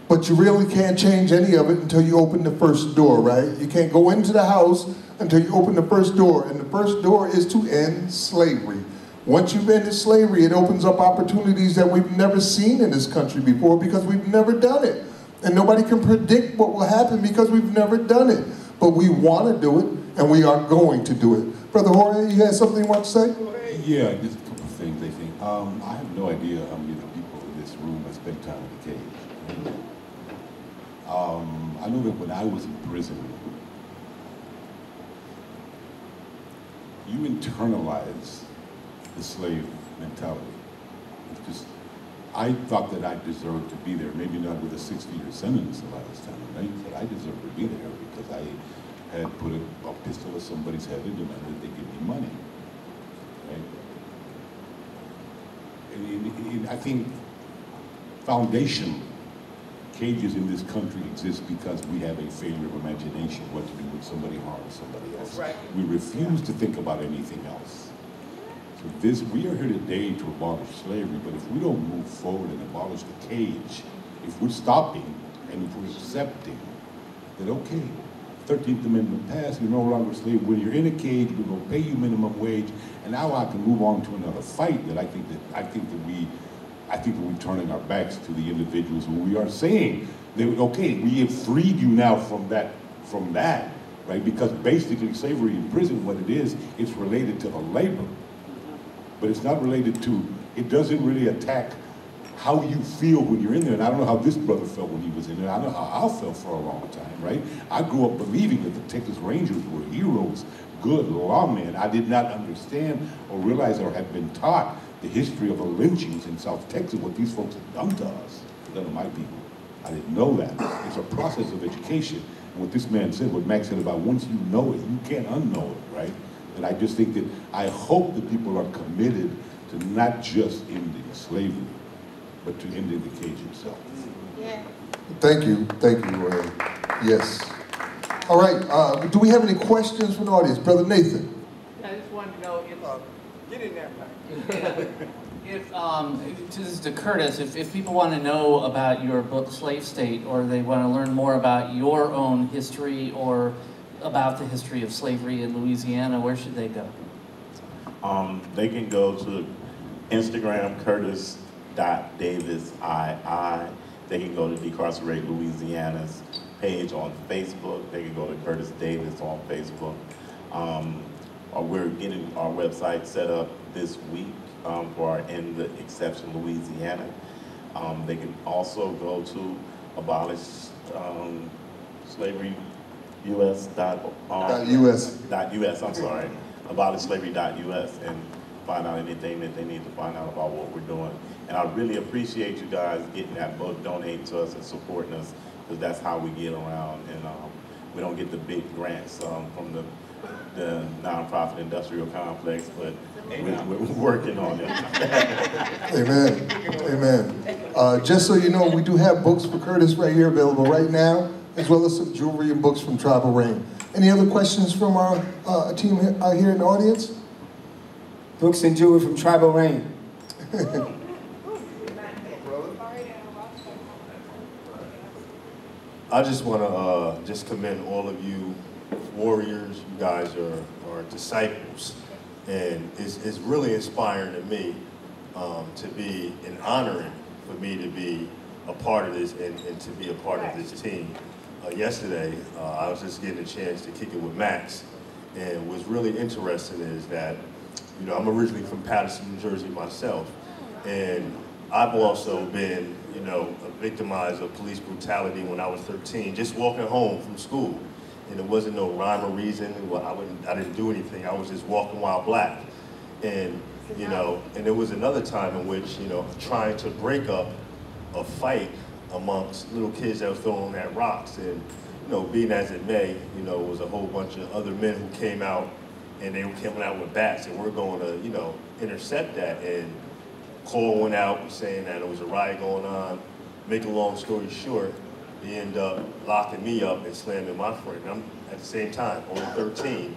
But you really can't change any of it until you open the first door, right? You can't go into the house until you open the first door. And the first door is to end slavery. Once you've been to slavery, it opens up opportunities that we've never seen in this country before because we've never done it. And nobody can predict what will happen because we've never done it. But we want to do it, and we are going to do it. Brother Jorge, you had something you want to say? Yeah, just a couple of things, I think. Um, I have no idea how many people in this room have spent time in the cage. Um, I know that when I was in prison, you internalize the slave mentality. It's just, I thought that I deserved to be there, maybe not with a sixty-year sentence the last time, right? But I deserved to be there because I had put a, a pistol at somebody's head and demanded that they give me money, right? And, and, and I think foundationally, cages in this country exist because we have a failure of imagination, what to do when somebody harms somebody else. Right. We refuse yeah. to think about anything else. This, we are here today to abolish slavery, but if we don't move forward and abolish the cage, if we're stopping and if we're accepting that, okay, thirteenth Amendment passed, you're no longer slave. When you're in a cage, we're going to pay you minimum wage, and now I can move on to another fight that I think that I think that we, I think that we're turning our backs to the individuals who we are saying that, okay, we have freed you now from that, from that, right? Because basically, slavery in prison, what it is, it's related to the labor. But it's not related to, it doesn't really attack how you feel when you're in there. And I don't know how this brother felt when he was in there. I know how I felt for a long time, right? I grew up believing that the Texas Rangers were heroes, good lawmen. I did not understand or realize or have been taught the history of the lynchings in South Texas, what these folks have done to us, none of my people. I didn't know that. It's a process of education. And what this man said, what Max said about once you know it, you can't unknow it, right? And I just think that I hope that people are committed to not just ending slavery, but to ending the cage itself. Yeah. Thank you. Thank you, Roy. Yes. All right. Uh, do we have any questions from the audience? Brother Nathan. I just wanted to know if, uh, get in there, Mike. If, um, if, this is to Curtis, if, if people want to know about your book, Slave State, or they want to learn more about your own history or about the history of slavery in Louisiana, where should they go? Um, they can go to Instagram, Curtis dot Davis two. They can go to Decarcerate Louisiana's page on Facebook. They can go to Curtis Davis on Facebook. Um, or we're getting our website set up this week um, for our In the Exception Louisiana. Um, they can also go to Abolish um, Slavery U S dot U S I'm sorry, abolish slavery dot U S and find out anything that they need to find out about what we're doing. And I really appreciate you guys getting that book, donating to us and supporting us, because that's how we get around. And um, we don't get the big grants um, from the, the nonprofit industrial complex, but we're, we're working on it. Amen. Amen. Uh, just so you know, we do have books for Curtis right here available right now, as well as some jewelry and books from Tribal Ring. Any other questions from our uh, team here, uh, here in the audience? Books and jewelry from Tribal Ring. I just want to uh, just commend all of you warriors. You guys are, are disciples. And it's, it's really inspiring to me um, to be, and honoring for me to be a part of this and, and to be a part of this team. Uh, yesterday, uh, I was just getting a chance to kick it with Max, and what's really interesting is that, you know, I'm originally from Patterson, New Jersey myself, and I've also been, you know, a victimized of police brutality when I was thirteen, just walking home from school, and there wasn't no rhyme or reason. Well, I wouldn't, I didn't do anything. I was just walking while black, and you know, and there was another time in which, you know, trying to break up a fight amongst little kids that was throwing at rocks, and you know, being as it may, you know, it was a whole bunch of other men who came out, and they were coming out with bats, and we're going to, you know, intercept that. And Cole went out saying that it was a riot going on. Make a long story short, they end up locking me up and slamming my friend. And I'm at the same time only thirteen,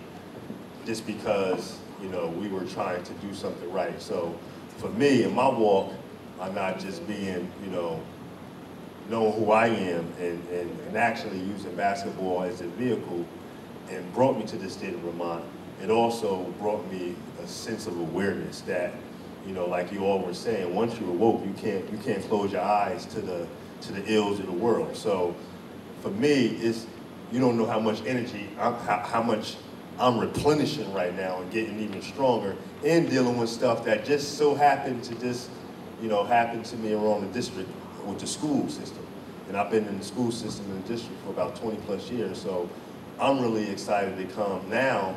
just because, you know, we were trying to do something right. So for me in my walk, I'm not just being, you know, knowing who I am, and, and, and actually using basketball as a vehicle, and brought me to the state of Vermont, it also brought me a sense of awareness that, you know, like you all were saying, once you're awoke, you can't you can't close your eyes to the to the ills of the world. So for me, it's, you don't know how much energy, I'm, how, how much I'm replenishing right now and getting even stronger in dealing with stuff that just so happened to just, you know, happen to me around the district with the school system. And I've been in the school system in the district for about twenty plus years, so I'm really excited to come now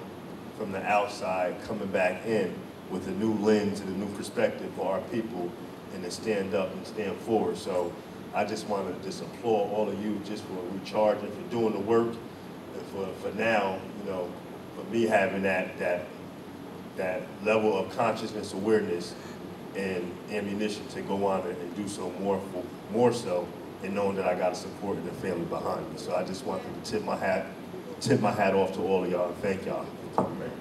from the outside, coming back in with a new lens and a new perspective for our people and to stand up and stand forward. So I just want to just applaud all of you just for recharging, for doing the work, and for, for now, you know, for me having that, that, that level of consciousness, awareness, and ammunition to go on and do so more, for, more so, and knowing that I got support and the family behind me. So I just wanted to tip my hat, tip my hat off to all of y'all and thank y'all for coming, man.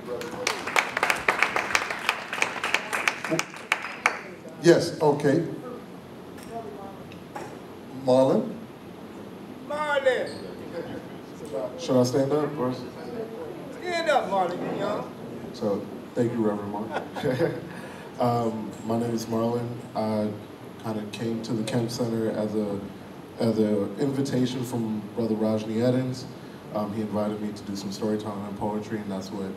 Yes, okay. Marlon? Marlon! Should I stand up, bro? Stand up, Marlon, you young. So, thank you, Reverend Marlon. um, my name is Marlon. I kind of came to the Kemp Center as a as an invitation from Brother Rajni Edens. Um, he invited me to do some storytelling and poetry, and that's what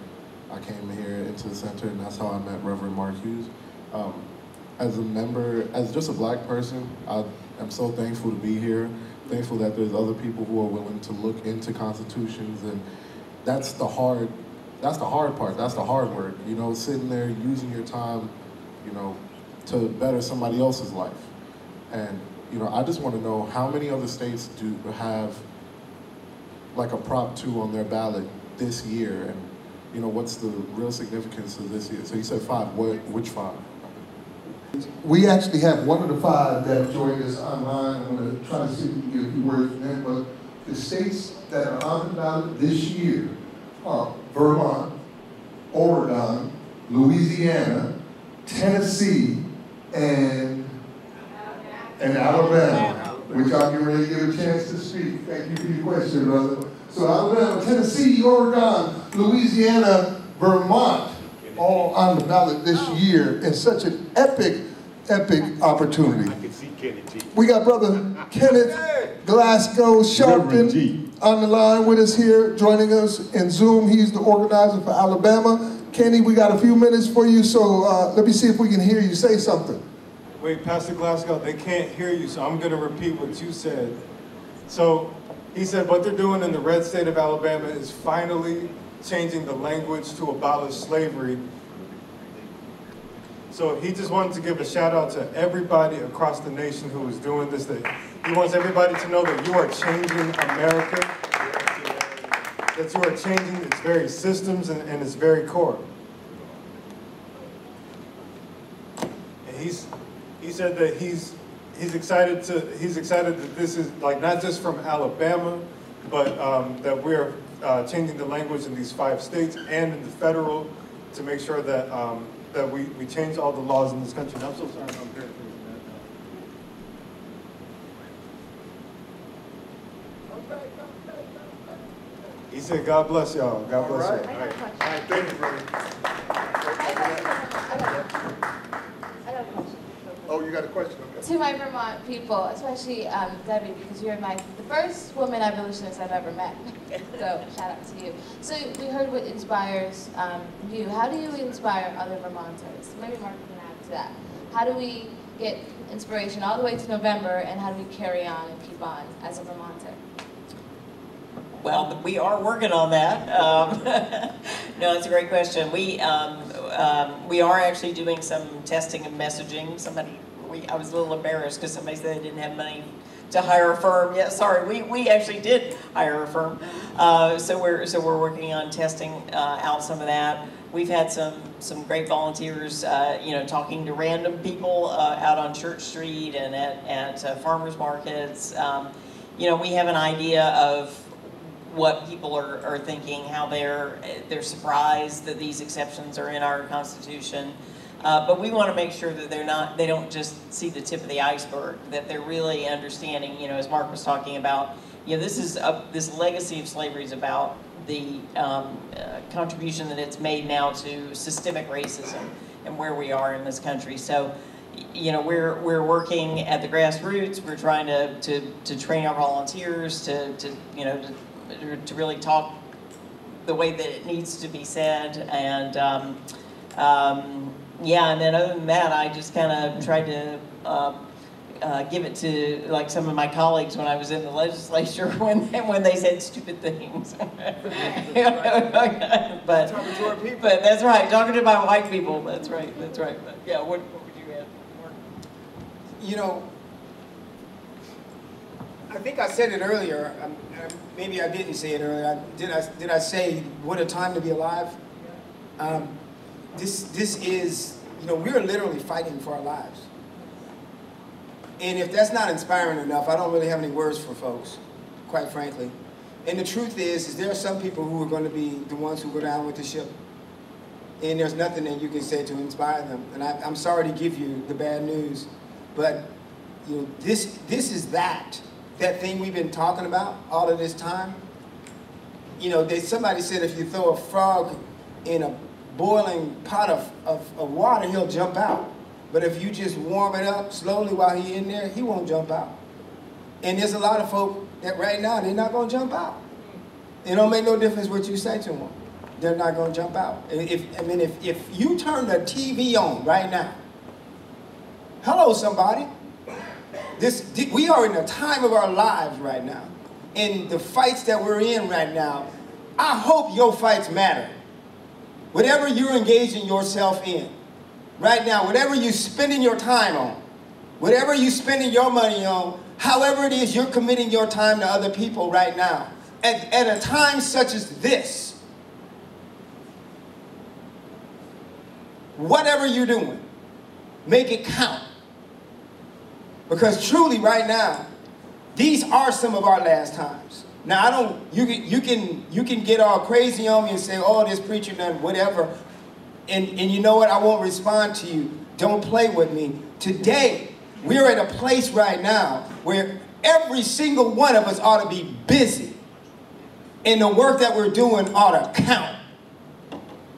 I came here into the center, and that's how I met Reverend Mark Hughes. Um, as a member, as just a black person, I am so thankful to be here, thankful that there's other people who are willing to look into constitutions, and that's the hard, that's the hard part, that's the hard work, you know, sitting there using your time, you know, to better somebody else's life. And, you know, I just want to know how many other states do have like a Prop two on their ballot this year, and, you know, what's the real significance of this year? So you said five, what, which five? We actually have one of the five that joined us online. I'm going to try to see if we can get a few words from that, but the states that are on the ballot this year are Vermont, Oregon, Louisiana, Tennessee, and and Alabama, which I'm getting ready to give a chance to speak. Thank you for your question, brother. So Alabama, Tennessee, Oregon, Louisiana, Vermont, all on the ballot this year, and such an epic, epic opportunity. I can see Kenneth G. We got Brother Kenneth Glasgow Sharpton on the line with us here, joining us in Zoom. He's the organizer for Alabama. Kenny, we got a few minutes for you, so uh, let me see if we can hear you say something. Wait, Pastor Glasgow, they can't hear you, so I'm going to repeat what you said. So he said what they're doing in the red state of Alabama is finally changing the language to abolish slavery. So he just wanted to give a shout out to everybody across the nation who is doing this. That he wants everybody to know that you are changing America, that you are changing its very systems and, and its very core. And he's, he said that he's he's excited to he's excited that this is like not just from Alabama, but um, that we're uh, changing the language in these five states and in the federal to make sure that um, that we we change all the laws in this country. And I'm so sorry. I'm here. He said, God bless y'all. God bless y'all. All right. All right. All right. Thank you, brother. I got a question. Oh, you got a question? Okay. To my Vermont people, especially um, Debbie, because you're my the first woman abolitionist I've ever met. So shout out to you. So we heard what inspires um, you. How do you inspire other Vermonters? Maybe Mark can add to that. How do we get inspiration all the way to November, and how do we carry on and keep on as a Vermonter? Well, we are working on that. Um, no, it's a great question. We um, um, we are actually doing some testing and messaging. Somebody, we, I was a little embarrassed because somebody said they didn't have money to hire a firm. Yeah, sorry, we, we actually did hire a firm. Uh, so we're so we're working on testing uh, out some of that. We've had some some great volunteers, uh, you know, talking to random people uh, out on Church Street and at at uh, farmers markets. Um, you know, we have an idea of what people are, are thinking, how they're they're surprised that these exceptions are in our Constitution, uh, but we want to make sure that they're not they don't just see the tip of the iceberg. That they're really understanding. You know, as Mark was talking about, you know, this is a, this legacy of slavery is about the um, uh, contribution that it's made now to systemic racism and where we are in this country. So, you know, we're we're working at the grassroots. We're trying to to, to train our volunteers to, to you know to, to really talk the way that it needs to be said. And um, um, yeah, and then other than that, I just kind of tried to uh, uh, give it to like some of my colleagues when I was in the legislature when they, when they said stupid things. But but that's right, talking to my white people. That's right, that's right. But yeah, what. You know, I think I said it earlier. Um, maybe I didn't say it earlier. I, did I? Did I say what a time to be alive? Um, this this is, you know, we're literally fighting for our lives. And if that's not inspiring enough, I don't really have any words for folks, quite frankly. And the truth is, is there are some people who are going to be the ones who go down with the ship. And there's nothing that you can say to inspire them. And I, I'm sorry to give you the bad news. But you know, this this is that that thing we've been talking about all of this time. You know, they, somebody said if you throw a frog in a boiling pot of, of, of water, he'll jump out. But if you just warm it up slowly while he's in there, he won't jump out. And there's a lot of folk that right now, they're not going to jump out. It don't make no difference what you say to them. They're not going to jump out. If, I mean, if, if you turn the T V on right now, hello, somebody. This, we are in the time of our lives right now. In the fights that we're in right now, I hope your fights matter. Whatever you're engaging yourself in right now, whatever you're spending your time on, whatever you're spending your money on, however it is you're committing your time to other people right now, at, at a time such as this, whatever you're doing, make it count. Because truly, right now, these are some of our last times. Now, I don't. You can you can you can get all crazy on me and say, "Oh, this preacher done whatever," and and you know what? I won't respond to you. Don't play with me. Today, we're at a place right now where every single one of us ought to be busy, and the work that we're doing ought to count.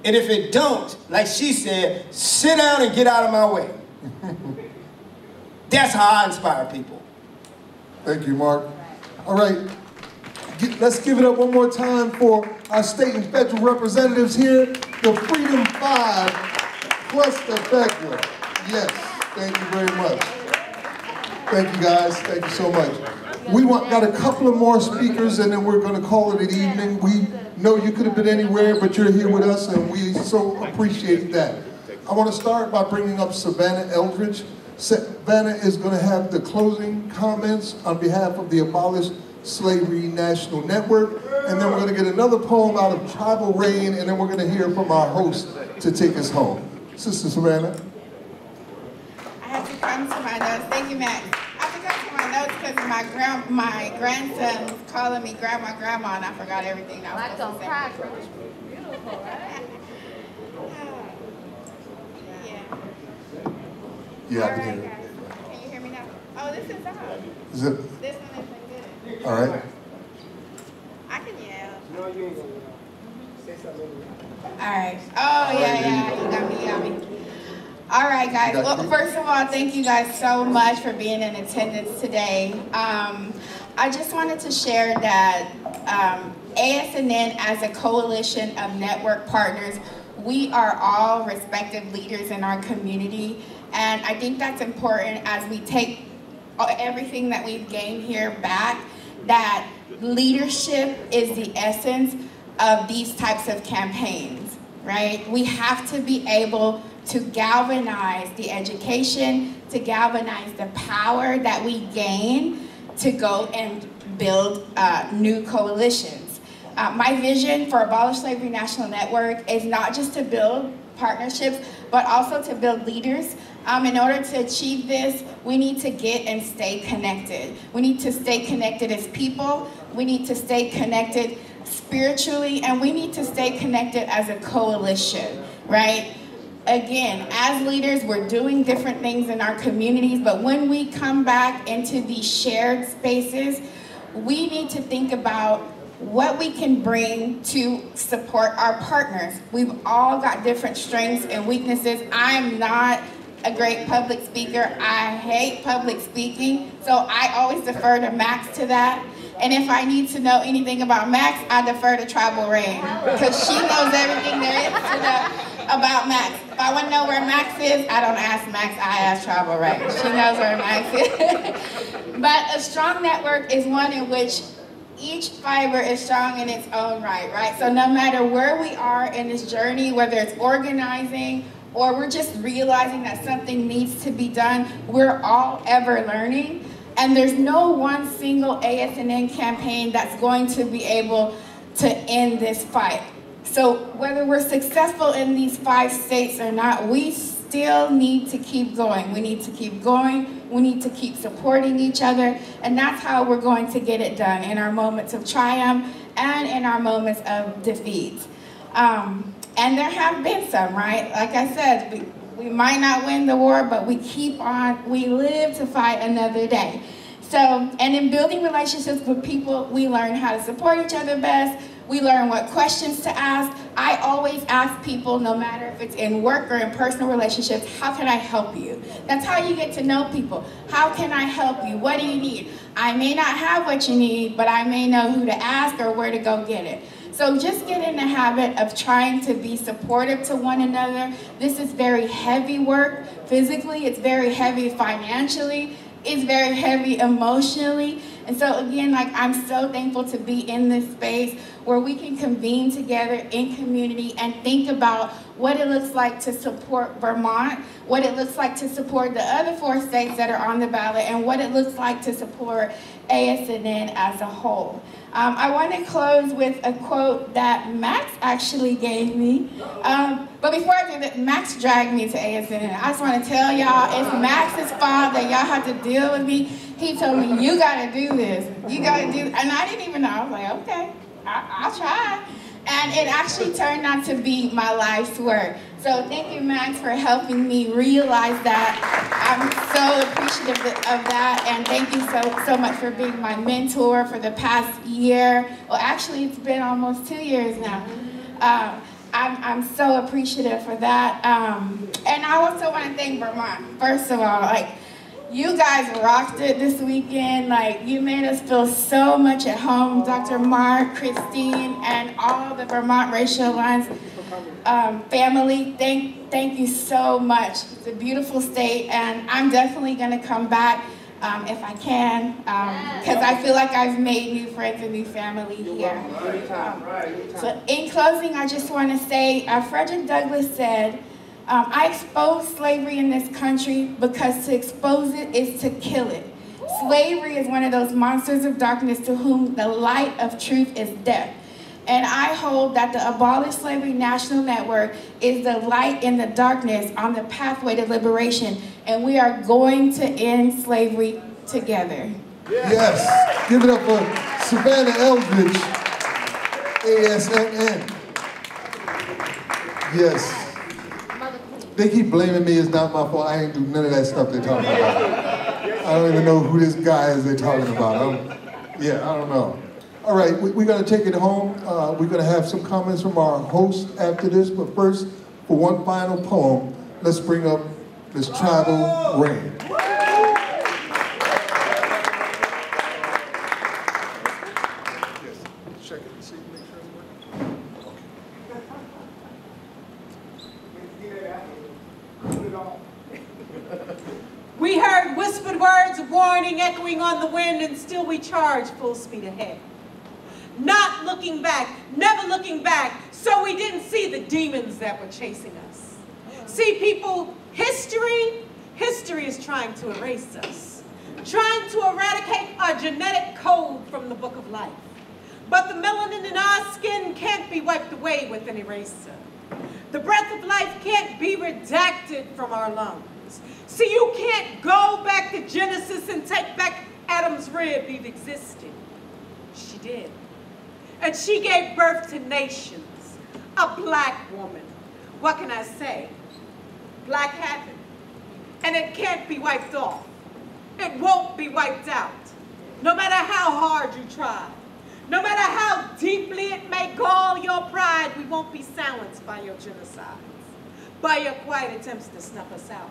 And if it don't, like she said, sit down and get out of my way. That's how I inspire people. Thank you, Mark. All right, Get, let's give it up one more time for our state and federal representatives here, the Freedom Five, plus the Federal. Yes, thank you very much. Thank you, guys. Thank you so much. We want, got a couple of more speakers, and then we're going to call it an evening. We know you could have been anywhere, but you're here with us, and we so appreciate that. I want to start by bringing up Savannah Eldridge. Savannah is going to have the closing comments on behalf of the Abolish Slavery National Network, and then we're going to get another poem out of Tribal Ring, and then we're going to hear from our host to take us home. Sister Savannah. I have to come to my notes. Thank you, Max. I have to come to my notes because my, grand, my grandson was calling me grandma, grandma, and I forgot everything that I was supposed to say. I don't cry. Beautiful, right? You have to hear it. Can you hear me now? Oh, this is out. Is it? This one isn't good. All right. I can yell. No, you ain't going to yell. Say something. All right. Oh, yeah, yeah. You got me, you got me. All right, guys. Well, first of all, thank you guys so much for being in attendance today. Um, I just wanted to share that um, A S N N, as a coalition of network partners, we are all respective leaders in our community. And I think that's important as we take everything that we've gained here back, that leadership is the essence of these types of campaigns, right? We have to be able to galvanize the education, to galvanize the power that we gain to go and build uh, new coalitions. Uh, my vision for Abolish Slavery National Network is not just to build partnerships, but also to build leaders. Um, in order to achieve this, we need to get and stay connected. We need to stay connected as people, we need to stay connected spiritually, and we need to stay connected as a coalition, right? Again, as leaders, we're doing different things in our communities, but when we come back into these shared spaces, we need to think about what we can bring to support our partners. We've all got different strengths and weaknesses. I'm not a great public speaker. I hate public speaking, so I always defer to Max to that. And if I need to know anything about Max, I defer to Tribal Ring, because she knows everything there is to know about Max. If I want to know where Max is, I don't ask Max, I ask Tribal Ring. She knows where Max is. But a strong network is one in which each fiber is strong in its own right, right? So no matter where we are in this journey, whether it's organizing or we're just realizing that something needs to be done, we're all ever learning. And there's no one single A S N N campaign that's going to be able to end this fight. So whether we're successful in these five states or not, we still need to keep going. We need to keep going. We need to keep supporting each other. And that's how we're going to get it done, in our moments of triumph and in our moments of defeat. Um, and there have been some, right? Like I said, we, We might not win the war, but we keep on, we live to fight another day. So, and in building relationships with people, we learn how to support each other best. We learn what questions to ask. I always ask people, no matter if it's in work or in personal relationships, how can I help you? That's how you get to know people. How can I help you? What do you need? I may not have what you need, but I may know who to ask or where to go get it. So just get in the habit of trying to be supportive to one another. This is very heavy work physically, it's very heavy financially, it's very heavy emotionally. And so again, like, I'm so thankful to be in this space where we can convene together in community and think about what it looks like to support Vermont, what it looks like to support the other four states that are on the ballot, and what it looks like to support A S N N as a whole. Um, I want to close with a quote that Max actually gave me. Um, but before I do that, Max dragged me to A S N N. I just want to tell y'all, it's Max's fault that y'all have to deal with me. He told me, you got to do this. You got to do this. And I didn't even know. I was like, okay, I I'll try. And it actually turned out to be my life's work. So thank you, Max, for helping me realize that. I'm so appreciative of that. And thank you so, so much for being my mentor for the past year. Well, actually, it's been almost two years now. Um, I'm, I'm so appreciative for that. Um, and I also want to thank Vermont, first of all. Like, you guys rocked it this weekend. Like, you made us feel so much at home. Doctor Mark, Christine, and all the Vermont Racial Alliance um, family, thank, thank you so much. It's a beautiful state, and I'm definitely gonna come back um, if I can, because um, I feel like I've made new friends and new family here. Um, so in closing, I just wanna say, uh, Frederick Douglass said, Um, I expose slavery in this country because to expose it is to kill it. Slavery is one of those monsters of darkness to whom the light of truth is death. And I hold that the Abolish Slavery National Network is the light in the darkness on the pathway to liberation. And we are going to end slavery together. Yes. Give it up for Savannah Eldridge, A S N N. Yes. They keep blaming me, it's not my fault, I ain't do none of that stuff they're talking about. I don't even know who this guy is they're talking about. I'm, yeah, I don't know. All right, we, we're gonna take it home. Uh, we're gonna have some comments from our host after this, but first, for one final poem, let's bring up this Tribal Ring. Echoing on the wind, and still we charge full speed ahead. Not looking back, never looking back, so we didn't see the demons that were chasing us. See, people, history, history is trying to erase us, trying to eradicate our genetic code from the book of life. But the melanin in our skin can't be wiped away with an eraser. The breath of life can't be redacted from our lungs. See, you can't go back to Genesis and take back Adam's rib. Eve existed. She did. And she gave birth to nations. A black woman. What can I say? Black happened. And it can't be wiped off. It won't be wiped out. No matter how hard you try. No matter how deeply it may gall your pride, we won't be silenced by your genocides, by your quiet attempts to snuff us out.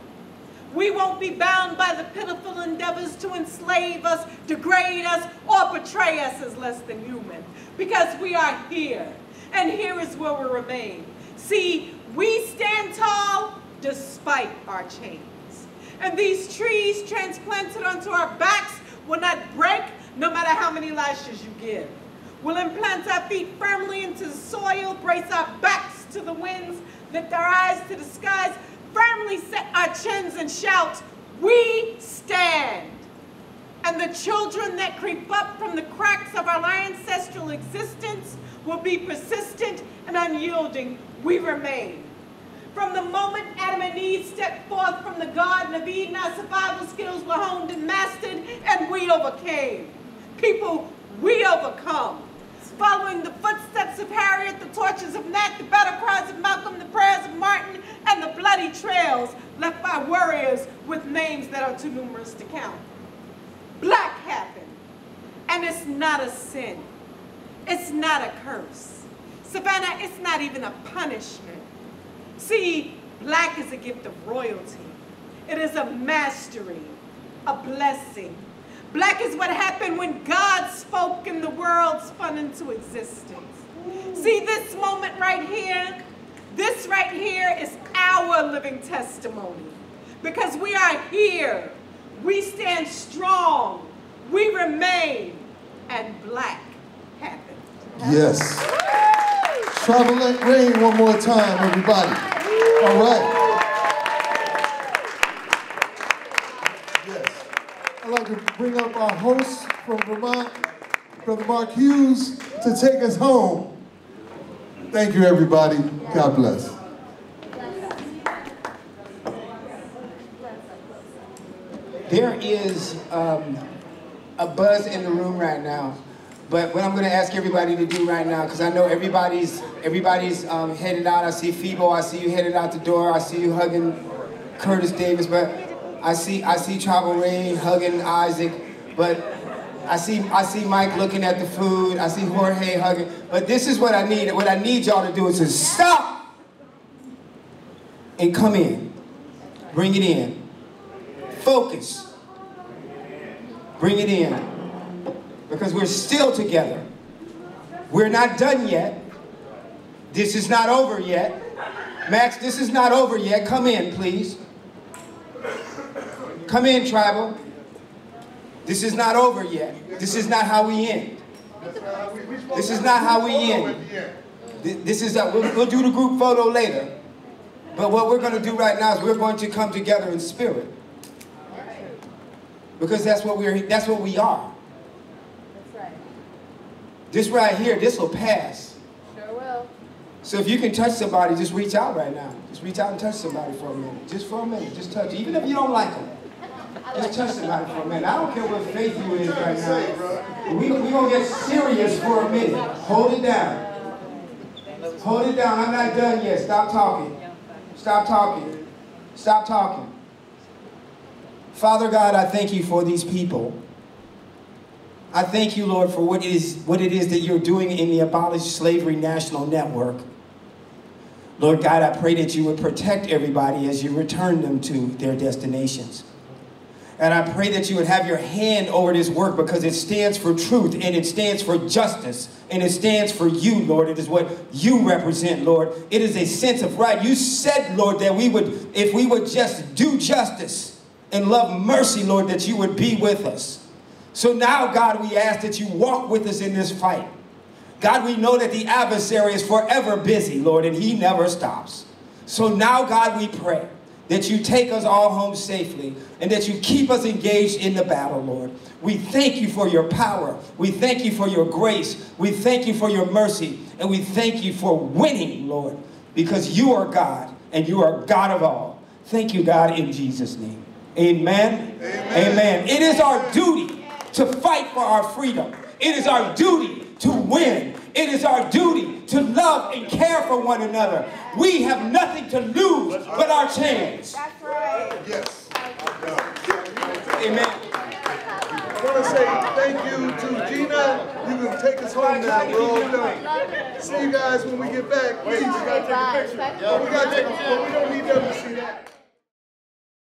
We won't be bound by the pitiful endeavors to enslave us, degrade us, or portray us as less than human, because we are here, and here is where we remain. See, we stand tall despite our chains. And these trees transplanted onto our backs will not break, no matter how many lashes you give. We'll implant our feet firmly into the soil, brace our backs to the winds, lift our eyes to the skies, firmly set our chins and shout, we stand. And the children that creep up from the cracks of our ancestral existence will be persistent and unyielding. We remain. From the moment Adam and Eve stepped forth from the Garden of Eden, our survival skills were honed and mastered, and we overcame. People, we overcome. Following the footsteps of Harriet, the torches of Nat, the battle cries of Malcolm, the prayers of Martin, and the bloody trails left by warriors with names that are too numerous to count. Black happened, and it's not a sin. It's not a curse. Savannah, it's not even a punishment. See, black is a gift of royalty. It is a mastery, a blessing. Black is what happened when God spoke and the world spun into existence. See, this moment right here, this right here is our living testimony. Because we are here, we stand strong, we remain, and black happened. Yes. Tribal Ring one more time, everybody. All right. Yes. I'd like to bring up our host from Vermont, Brother Mark Hughes, to take us home. Thank you, everybody. God bless. There is um, a buzz in the room right now. But what I'm going to ask everybody to do right now, because I know everybody's everybody's um, headed out. I see Febo. I see you headed out the door. I see you hugging Curtis Davis. But I see I see Tribal Ring hugging Isaac. But I see I see Mike looking at the food. I see Jorge hugging. But this is what I need. What I need y'all to do is to stop and come in. Bring it in. Focus. Bring it in. Because we're still together. We're not done yet. This is not over yet. Max, this is not over yet. Come in, please. Come in, Tribal. This is not over yet. This is not how we end. This is not how we end. This is, a, we'll, we'll do the group photo later. But what we're going to do right now is we're going to come together in spirit. Because that's what we're, that's what we are. This right here, this will pass. Sure will. So if you can touch somebody, just reach out right now. Just reach out and touch somebody for a minute. Just for a minute. Just touch. Even if you don't like them. Just touch somebody for a minute. I don't care what faith you is right now. We're going to get serious for a minute. Hold it down. Hold it down. I'm not done yet. Stop talking. Stop talking. Stop talking. Father God, I thank you for these people. I thank you, Lord, for what it is, what it is that you're doing in the Abolish Slavery National Network. Lord God, I pray that you would protect everybody as you return them to their destinations. And I pray that you would have your hand over this work because it stands for truth and it stands for justice and it stands for you, Lord. It is what you represent, Lord. It is a sense of right. You said, Lord, that we would, if we would just do justice and love mercy, Lord, that you would be with us. So now, God, we ask that you walk with us in this fight. God, we know that the adversary is forever busy, Lord, and he never stops. So now, God, we pray that you take us all home safely and that you keep us engaged in the battle, Lord. We thank you for your power. We thank you for your grace. We thank you for your mercy. And we thank you for winning, Lord, because you are God and you are God of all. Thank you, God, in Jesus' name. Amen. Amen. Amen. It is our duty to fight for our freedom. It is our duty to win. It is our duty to love and care for one another. We have nothing to lose but our chance. That's right. Yes. Amen. I want to say thank you to Gina. You can take us home now, bro. See you guys when we get back. Wait, we gotta take a picture. But we gotta take a picture. We don't need them to see that.